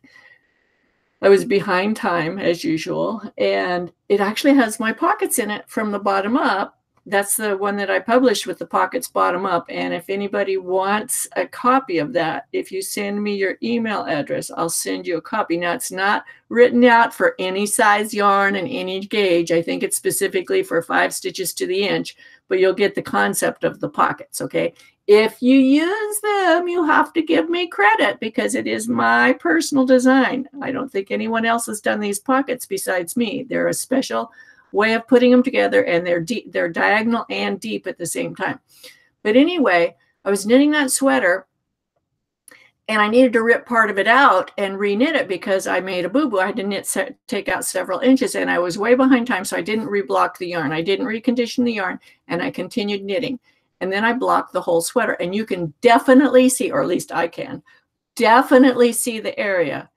I was behind time as usual, and it actually has my pockets in it from the bottom up. That's the one that I published with the pockets bottom up. And if anybody wants a copy of that, if you send me your email address, I'll send you a copy. Now, it's not written out for any size yarn and any gauge. I think it's specifically for 5 stitches to the inch, but you'll get the concept of the pockets, okay? If you use them, you have to give me credit because it is my personal design. I don't think anyone else has done these pockets besides me. They're a special way of putting them together, and they're deep, they're diagonal and deep at the same time. But anyway, I was knitting that sweater, and I needed to rip part of it out and re-knit it because I made a boo-boo. I had to take out several inches, and I was way behind time, so I didn't reblock the yarn. I didn't recondition the yarn, and I continued knitting. And then I blocked the whole sweater, and you can definitely see, or at least I can, definitely see the area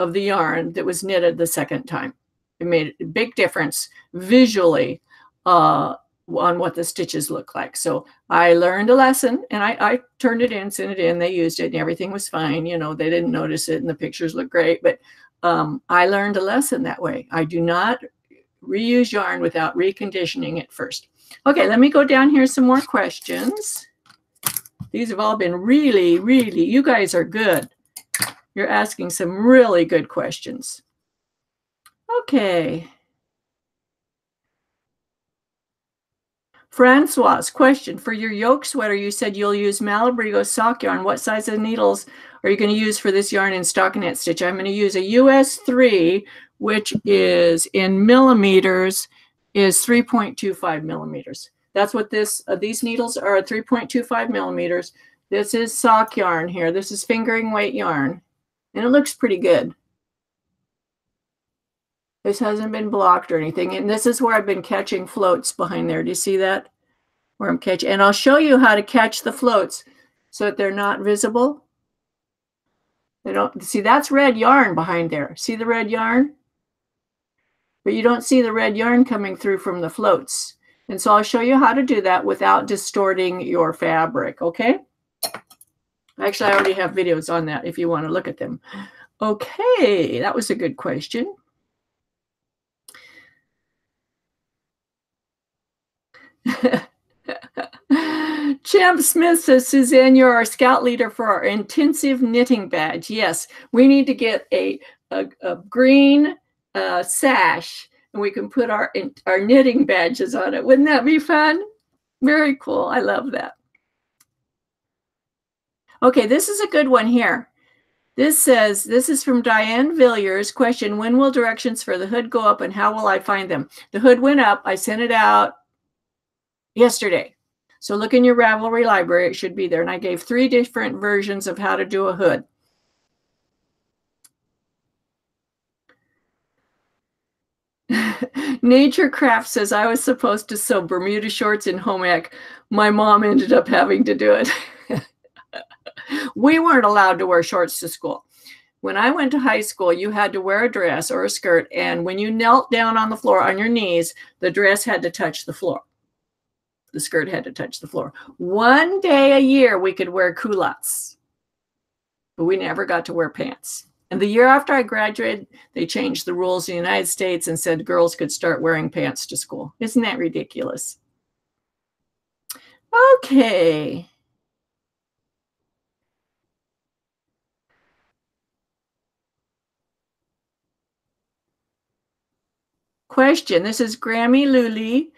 of the yarn that was knitted the second time. It made a big difference visually on what the stitches look like. So I learned a lesson, and I turned it in, sent it in. They used it, and everything was fine. You know, they didn't notice it, and the pictures look great. But I learned a lesson that way. I do not reuse yarn without reconditioning it first. Okay, let me go down here some more questions. These have all been really, really, you guys are good. You're asking some really good questions. Okay. Francoise, question. For your yoke sweater, you said you'll use Malabrigo sock yarn. What size of needles are you going to use for this yarn in stockinette stitch? I'm going to use a US 3, which is in millimeters, is 3.25 millimeters. That's what this, these needles are 3.25 millimeters. This is sock yarn here. This is fingering weight yarn, and it looks pretty good. This hasn't been blocked or anything. And this is where I've been catching floats behind there. Do you see that? worm catch. And I'll show you how to catch the floats so that they're not visible. They don't see, that's red yarn behind there. See the red yarn? But you don't see the red yarn coming through from the floats. And so I'll show you how to do that without distorting your fabric, okay? Actually, I already have videos on that if you want to look at them. Okay, that was a good question. Champ Smith says, Suzanne, you're our scout leader for our intensive knitting badge. Yes, we need to get a green sash, and we can put our knitting badges on it. Wouldn't that be fun? Very cool. I love that. Okay, this is a good one here. This says, this is from Diane Villiers. Question, when will directions for the hood go up and how will I find them? The hood went up. I sent it out yesterday. So look in your Ravelry library. It should be there. And I gave 3 different versions of how to do a hood. Nature Craft says, I was supposed to sew Bermuda shorts in home ec. My mom ended up having to do it. We weren't allowed to wear shorts to school. When I went to high school, you had to wear a dress or a skirt, and when you knelt down on the floor on your knees, the dress had to touch the floor. The skirt had to touch the floor. One day a year, we could wear culottes, but we never got to wear pants. And the year after I graduated, they changed the rules in the United States and said girls could start wearing pants to school. Isn't that ridiculous? Okay. Question. This is Grammy Luli.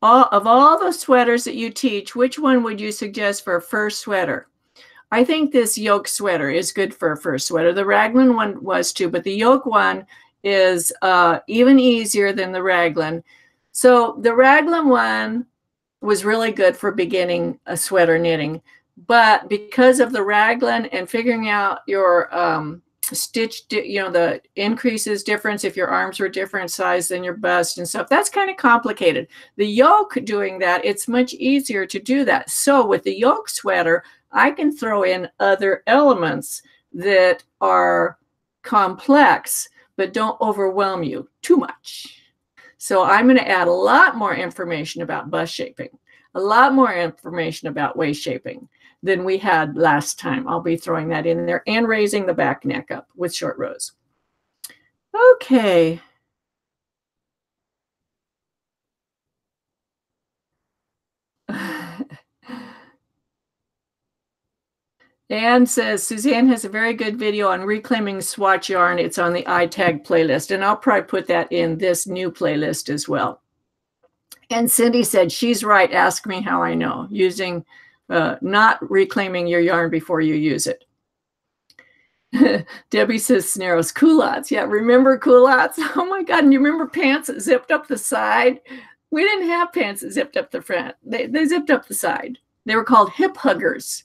Of all the sweaters that you teach, which one would you suggest for a fur sweater? I think this yoke sweater is good for a fur sweater. The raglan one was too, but the yoke one is even easier than the raglan. So the raglan one was really good for beginning a sweater knitting, but because of the raglan and figuring out your stitch, you know, the increases difference, if your arms were different size than your bust and stuff, that's kind of complicated. The yoke doing that, it's much easier to do that. So with the yoke sweater, I can throw in other elements that are complex, but don't overwhelm you too much. So I'm going to add a lot more information about bust shaping, a lot more information about waist shaping than we had last time. I'll be throwing that in there and raising the back neck up with short rows. Okay. Anne says, Suzanne has a very good video on reclaiming swatch yarn. It's on the ITAG playlist, and I'll probably put that in this new playlist as well. And Cindy said, she's right, ask me how I know, using not reclaiming your yarn before you use it. Debbie says, Sneros, culottes. Yeah, remember culottes? Oh my God, and you remember pants that zipped up the side? We didn't have pants that zipped up the front. They zipped up the side. They were called hip huggers.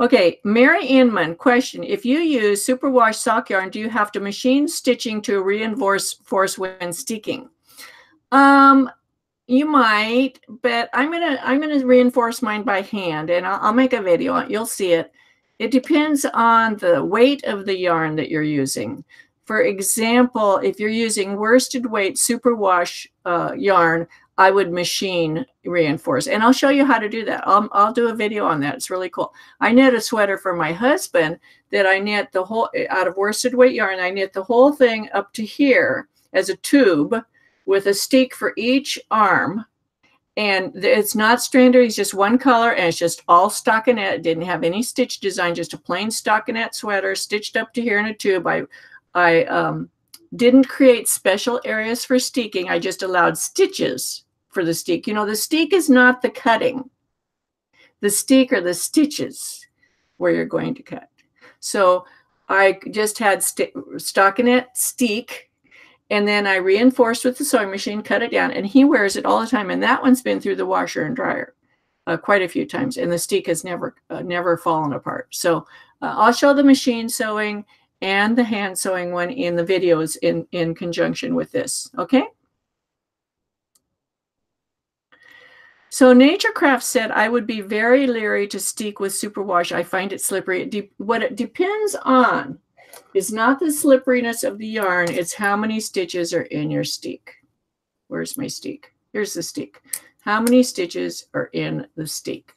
Okay, Mary Inman, question. If you use superwash sock yarn, do you have to machine stitching to reinforce force when sticking? You might, but I'm gonna reinforce mine by hand, and I'll make a video on it. You'll see it. It depends on the weight of the yarn that you're using. For example, if you're using worsted weight superwash yarn, I would machine reinforce, and I'll show you how to do that. I'll do a video on that. It's really cool. I knit a sweater for my husband that I knit the whole out of worsted weight yarn. I knit the whole thing up to here as a tube, with a stick for each arm, and it's not stranded. It's just one color, and it's just all stockinette. It didn't have any stitch design, just a plain stockinette sweater stitched up to here in a tube. I didn't create special areas for steeking. I just allowed stitches for the steek. You know, the steek is not the cutting. The steek are the stitches where you're going to cut. So I just had stockinette, steek, and then I reinforced with the sewing machine, cut it down, and he wears it all the time. And that one's been through the washer and dryer quite a few times, and the steek has never fallen apart. So I'll show the machine sewing and the hand sewing one in the videos in conjunction with this, okay? So Naturecraft said, I would be very leery to stick with superwash. I find it slippery. What it depends on is not the slipperiness of the yarn, it's how many stitches are in your stick. Where's my stick? Here's the stick. How many stitches are in the stick?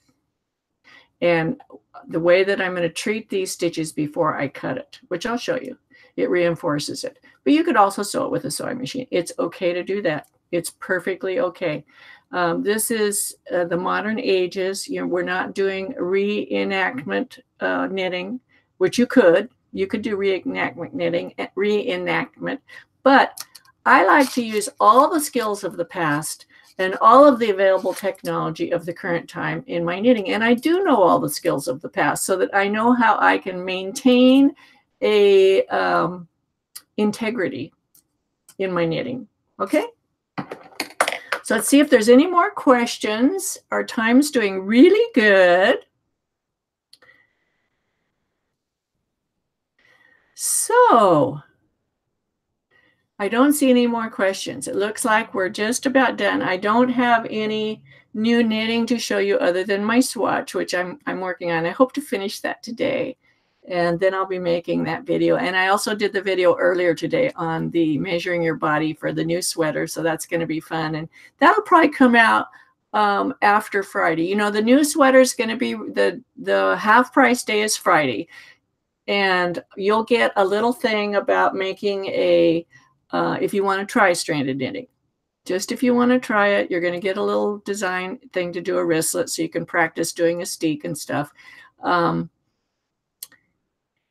And the way that I'm going to treat these stitches before I cut it, which I'll show you, it reinforces it. But you could also sew it with a sewing machine. It's okay to do that. It's perfectly okay. This is the modern ages. You know, we're not doing reenactment knitting, which you could. You could do reenactment knitting, but I like to use all the skills of the past and all of the available technology of the current time in my knitting. And I do know all the skills of the past so that I know how I can maintain a integrity in my knitting, okay? So let's see if there's any more questions. Our time's doing really good. So I don't see any more questions. It looks like we're just about done. I don't have any new knitting to show you other than my swatch, which I'm working on. I hope to finish that today. And then I'll be making that video. And I also did the video earlier today on the measuring your body for the new sweater. So that's going to be fun. And that'll probably come out after Friday. You know, the new sweater is going to be the half price day is Friday. And you'll get a little thing about making a, if you want to try stranded knitting. Just if you want to try it, you're going to get a little design thing to do a wristlet so you can practice doing a steek and stuff.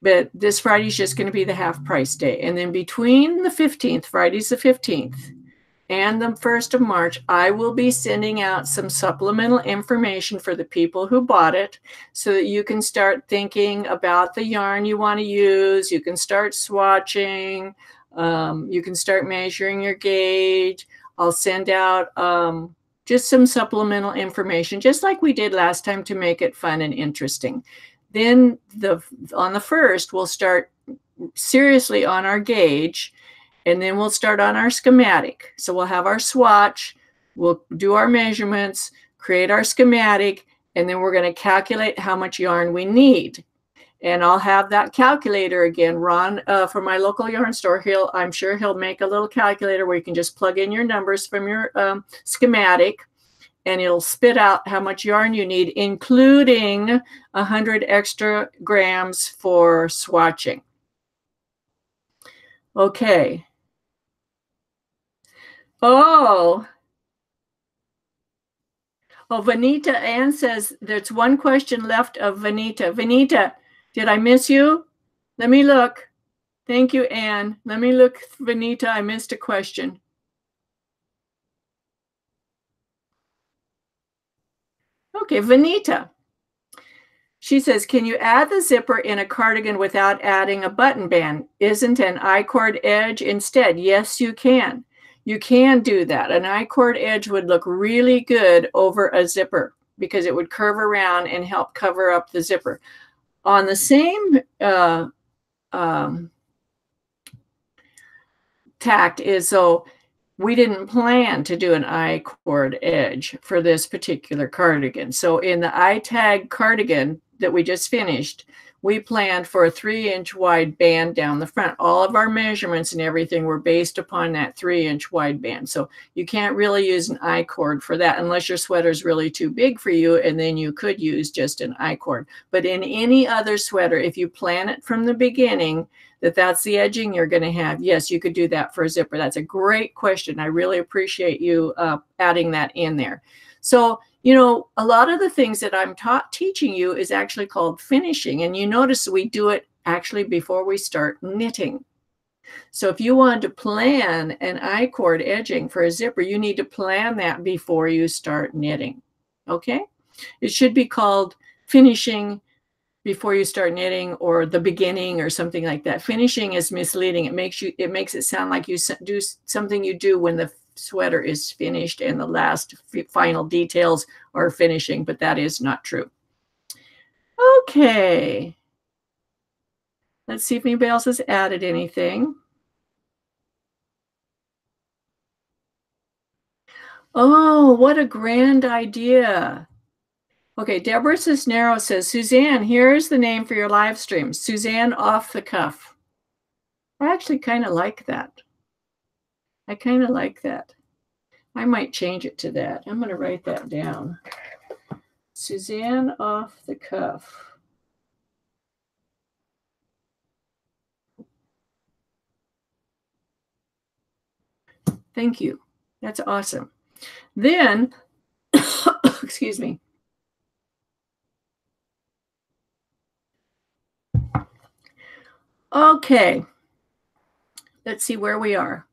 But this Friday is just going to be the half price day. And then between the 15th, Friday's the 15th, and the 1st of March, I will be sending out some supplemental information for the people who bought it so that you can start thinking about the yarn you want to use. You can start swatching. You can start measuring your gauge. I'll send out just some supplemental information, just like we did last time, to make it fun and interesting. Then on the 1st, we'll start seriously on our gauge, and then we'll start on our schematic. So we'll have our swatch, we'll do our measurements, create our schematic, and then we're going to calculate how much yarn we need. And I'll have that calculator again. Ron from my local yarn store, I'm sure he'll make a little calculator where you can just plug in your numbers from your schematic, and it'll spit out how much yarn you need, including 100 extra grams for swatching. Okay. Oh, Vanita Ann says there's one question left of Vanita. Vanita, did I miss you? Let me look. Thank you, Ann. Let me look, Vanita. I missed a question. Okay, Vanita. She says, can you add the zipper in a cardigan without adding a button band? Isn't an I-cord edge instead? Yes, you can. You can do that. An I-cord edge would look really good over a zipper because it would curve around and help cover up the zipper. On the same tact is, so we didn't plan to do an I-cord edge for this particular cardigan. So in the ITAG cardigan that we just finished, we planned for a 3-inch wide band down the front. All of our measurements and everything were based upon that 3-inch wide band. So you can't really use an I-cord for that unless your sweater is really too big for you, and then you could use just an I-cord. But in any other sweater, if you plan it from the beginning, that's the edging you're going to have. Yes, you could do that for a zipper. That's a great question. I really appreciate you adding that in there. So, you know, a lot of the things that I'm teaching you is actually called finishing. And you notice we do it actually before we start knitting. So if you want to plan an I-cord edging for a zipper, you need to plan that before you start knitting. Okay? It should be called finishing before you start knitting, or the beginning, or something like that. Finishing is misleading. It makes it sound like you do something you do when the sweater is finished and the last final details are finishing, but that is not true. Okay. Let's see if anybody else has added anything. Oh, what a grand idea. Okay, Deborah Cisnero says, Suzanne, here's the name for your live stream, Suzanne Off the Cuff. I actually kind of like that. I kind of like that. I might change it to that. I'm going to write that down. Suzanne Off the Cuff. Thank you. That's awesome. Then, excuse me. Okay. Let's see where we are.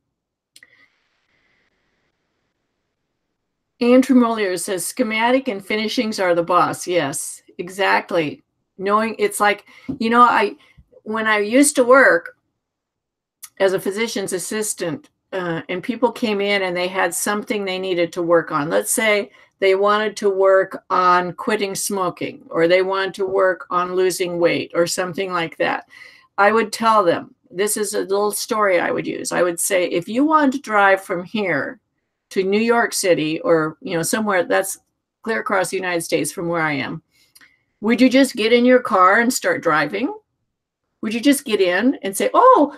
Andrew Molier says, schematic and finishings are the boss. Yes, exactly. Knowing it's like, you know, when I used to work as a physician's assistant, and people came in and they had something they needed to work on. Let's say they wanted to work on quitting smoking, or they wanted to work on losing weight or something like that. I would tell them, this is a little story I would use. I would say, if you want to drive from here to New York City, or you know, somewhere that's clear across the United States from where I am, would you just get in your car and start driving? Would you just get in and say, oh,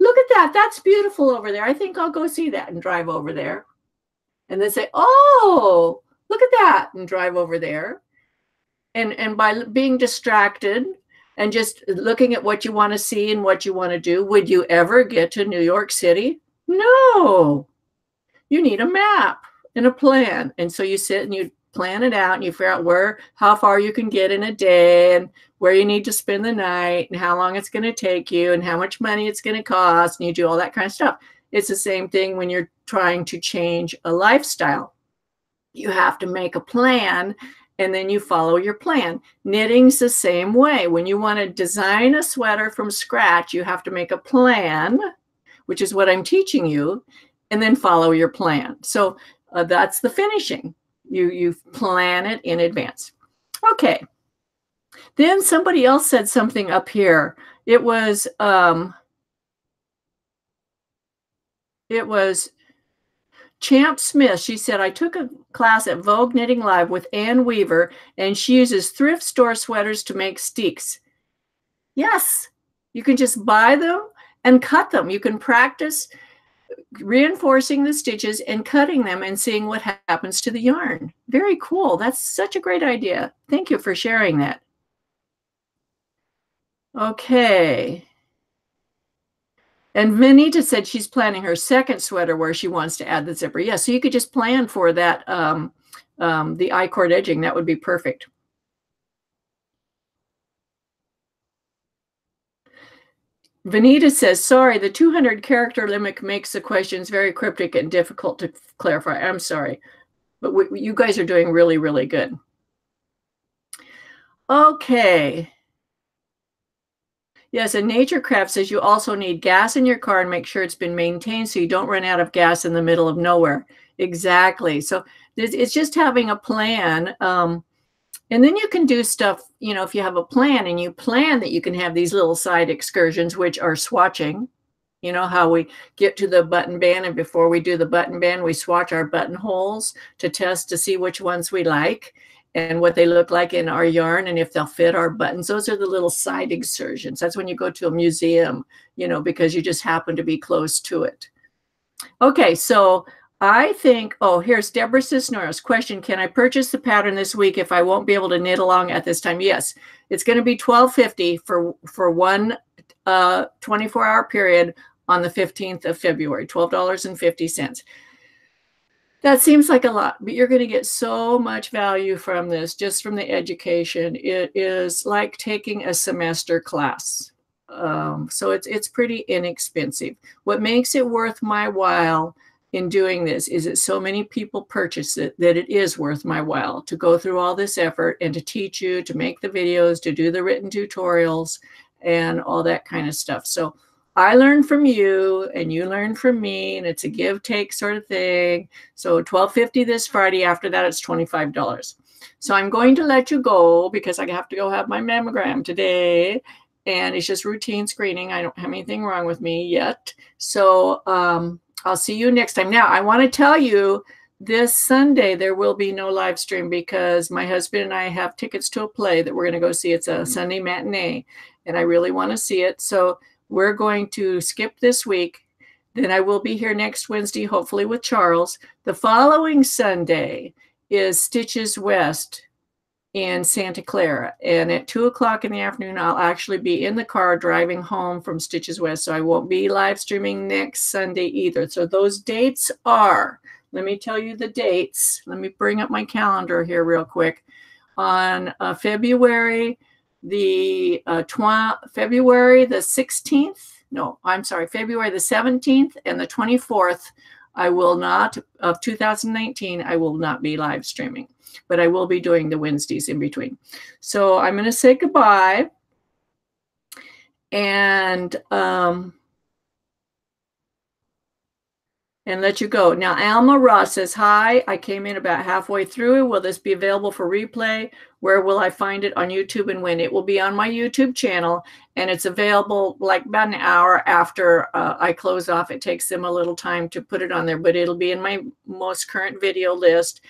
look at that, that's beautiful over there. I think I'll go see that and drive over there. And then say, oh, look at that, and drive over there. And by being distracted and just looking at what you want to see and what you want to do, would you ever get to New York City? No. You need a map and a plan. And so you sit and you plan it out and you figure out where, how far you can get in a day, and where you need to spend the night, and how long it's going to take you, and how much money it's going to cost, and you do all that kind of stuff. It's the same thing when you're trying to change a lifestyle. You have to make a plan, and then you follow your plan. Knitting's the same way. When you want to design a sweater from scratch, you have to make a plan, which is what I'm teaching you, and then follow your plan. So that's the finishing. You plan it in advance. Okay. Then somebody else said something up here. It was Champ Smith. She said, I took a class at Vogue Knitting Live with Ann Weaver, and she uses thrift store sweaters to make steeks. Yes, you can just buy them and cut them. You can practice reinforcing the stitches and cutting them and seeing what happens to the yarn. Very cool. That's such a great idea. Thank you for sharing that. Okay. And Vanita said she's planning her second sweater where she wants to add the zipper. Yeah, so you could just plan for that, the I-cord edging. That would be perfect. Vanita says, sorry, the 200-character limit makes the questions very cryptic and difficult to clarify. I'm sorry, but you guys are doing really, really good. Okay. Yes, and Naturecraft says you also need gas in your car and make sure it's been maintained so you don't run out of gas in the middle of nowhere. Exactly. So it's just having a plan. And then you can do stuff, you know, if you have a plan and you plan that you can have these little side excursions, which are swatching, you know, how we get to the button band. And before we do the button band, we swatch our buttonholes to test to see which ones we like and what they look like in our yarn and if they'll fit our buttons. Those are the little side excursions. That's when you go to a museum, you know, because you just happen to be close to it. Okay, so I think, oh, here's Deborah Cisneros' question. Can I purchase the pattern this week if I won't be able to knit along at this time? Yes, it's going to be $12.50 for one 24-hour period on the 15th of February, $12.50. That seems like a lot, but you're going to get so much value from this, just from the education. It is like taking a semester class. So it's pretty inexpensive. What makes it worth my while in doing this is that so many people purchase it that it is worth my while to go through all this effort and to teach you, to make the videos, to do the written tutorials and all that kind of stuff. So I learn from you and you learn from me, and it's a give take sort of thing. So $12.50 this Friday. After that, it's $25. So I'm going to let you go because I have to go have my mammogram today, and it's just routine screening. I don't have anything wrong with me yet. So, I'll see you next time. Now, I want to tell you This Sunday, there will be no live stream because my husband and I have tickets to a play that we're going to go see. It's a Sunday matinee, and I really want to see it. So we're going to skip this week. Then I will be here next Wednesday, hopefully with Charles. The following Sunday is Stitches West in Santa Clara. And at 2 o'clock in the afternoon, I'll actually be in the car driving home from Stitches West. So I won't be live streaming next Sunday either. So those dates are, let me tell you the dates. Let me bring up my calendar here real quick. On February the 17th and the 24th, I will not, of 2019, I will not be live streaming, but I will be doing the Wednesdays in between. So I'm going to say goodbye. And let you go. Now, Alma Ross says, hi, I came in about halfway through. Will this be available for replay? Where will I find it on YouTube and when? It will be on my YouTube channel, and it's available like about an hour after I close off. It takes them a little time to put it on there, but it'll be in my most current video list.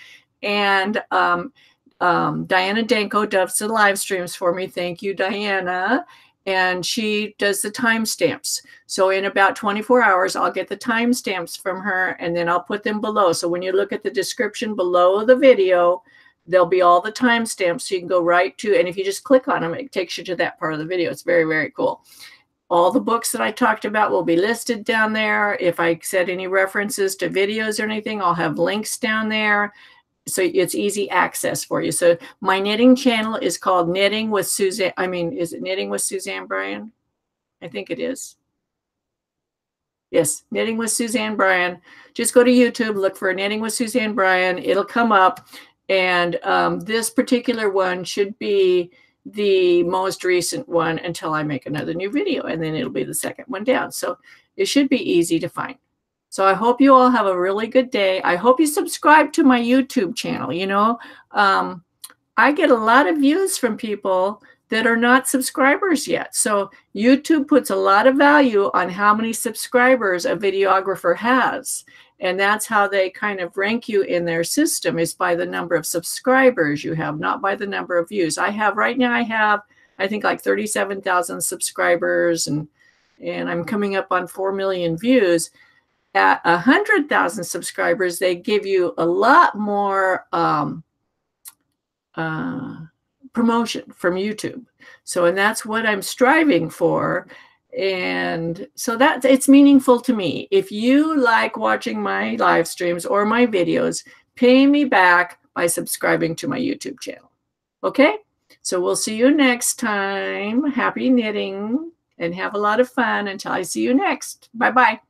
And Diana Danko does the live streams for me. Thank you, Diana. And she does the timestamps. So in about 24 hours, I'll get the timestamps from her, and then I'll put them below. So when you look at the description below the video, there'll be all the timestamps. So you can go right to, and if you just click on them, it takes you to that part of the video. It's very, very cool. All the books that I talked about will be listed down there. If I said any references to videos or anything, I'll have links down there. So it's easy access for you. So my knitting channel is called Knitting with Suzanne. I mean, is it Knitting with Suzanne Bryan? I think it is. Yes, Knitting with Suzanne Bryan. Just go to YouTube, look for Knitting with Suzanne Bryan. It'll come up. And this particular one should be the most recent one until I make another new video. And then it'll be the second one down. So it should be easy to find. So I hope you all have a really good day. I hope you subscribe to my YouTube channel. You know, I get a lot of views from people that are not subscribers yet. So YouTube puts a lot of value on how many subscribers a videographer has. And that's how they kind of rank you in their system, is by the number of subscribers you have, not by the number of views. I have right now, I have, I think, like 37,000 subscribers, and I'm coming up on 4 million views. At 100,000 subscribers, they give you a lot more promotion from YouTube. So, and that's what I'm striving for. And so that it's meaningful to me. If you like watching my live streams or my videos, pay me back by subscribing to my YouTube channel. Okay? So we'll see you next time. Happy knitting and have a lot of fun until I see you next. Bye-bye.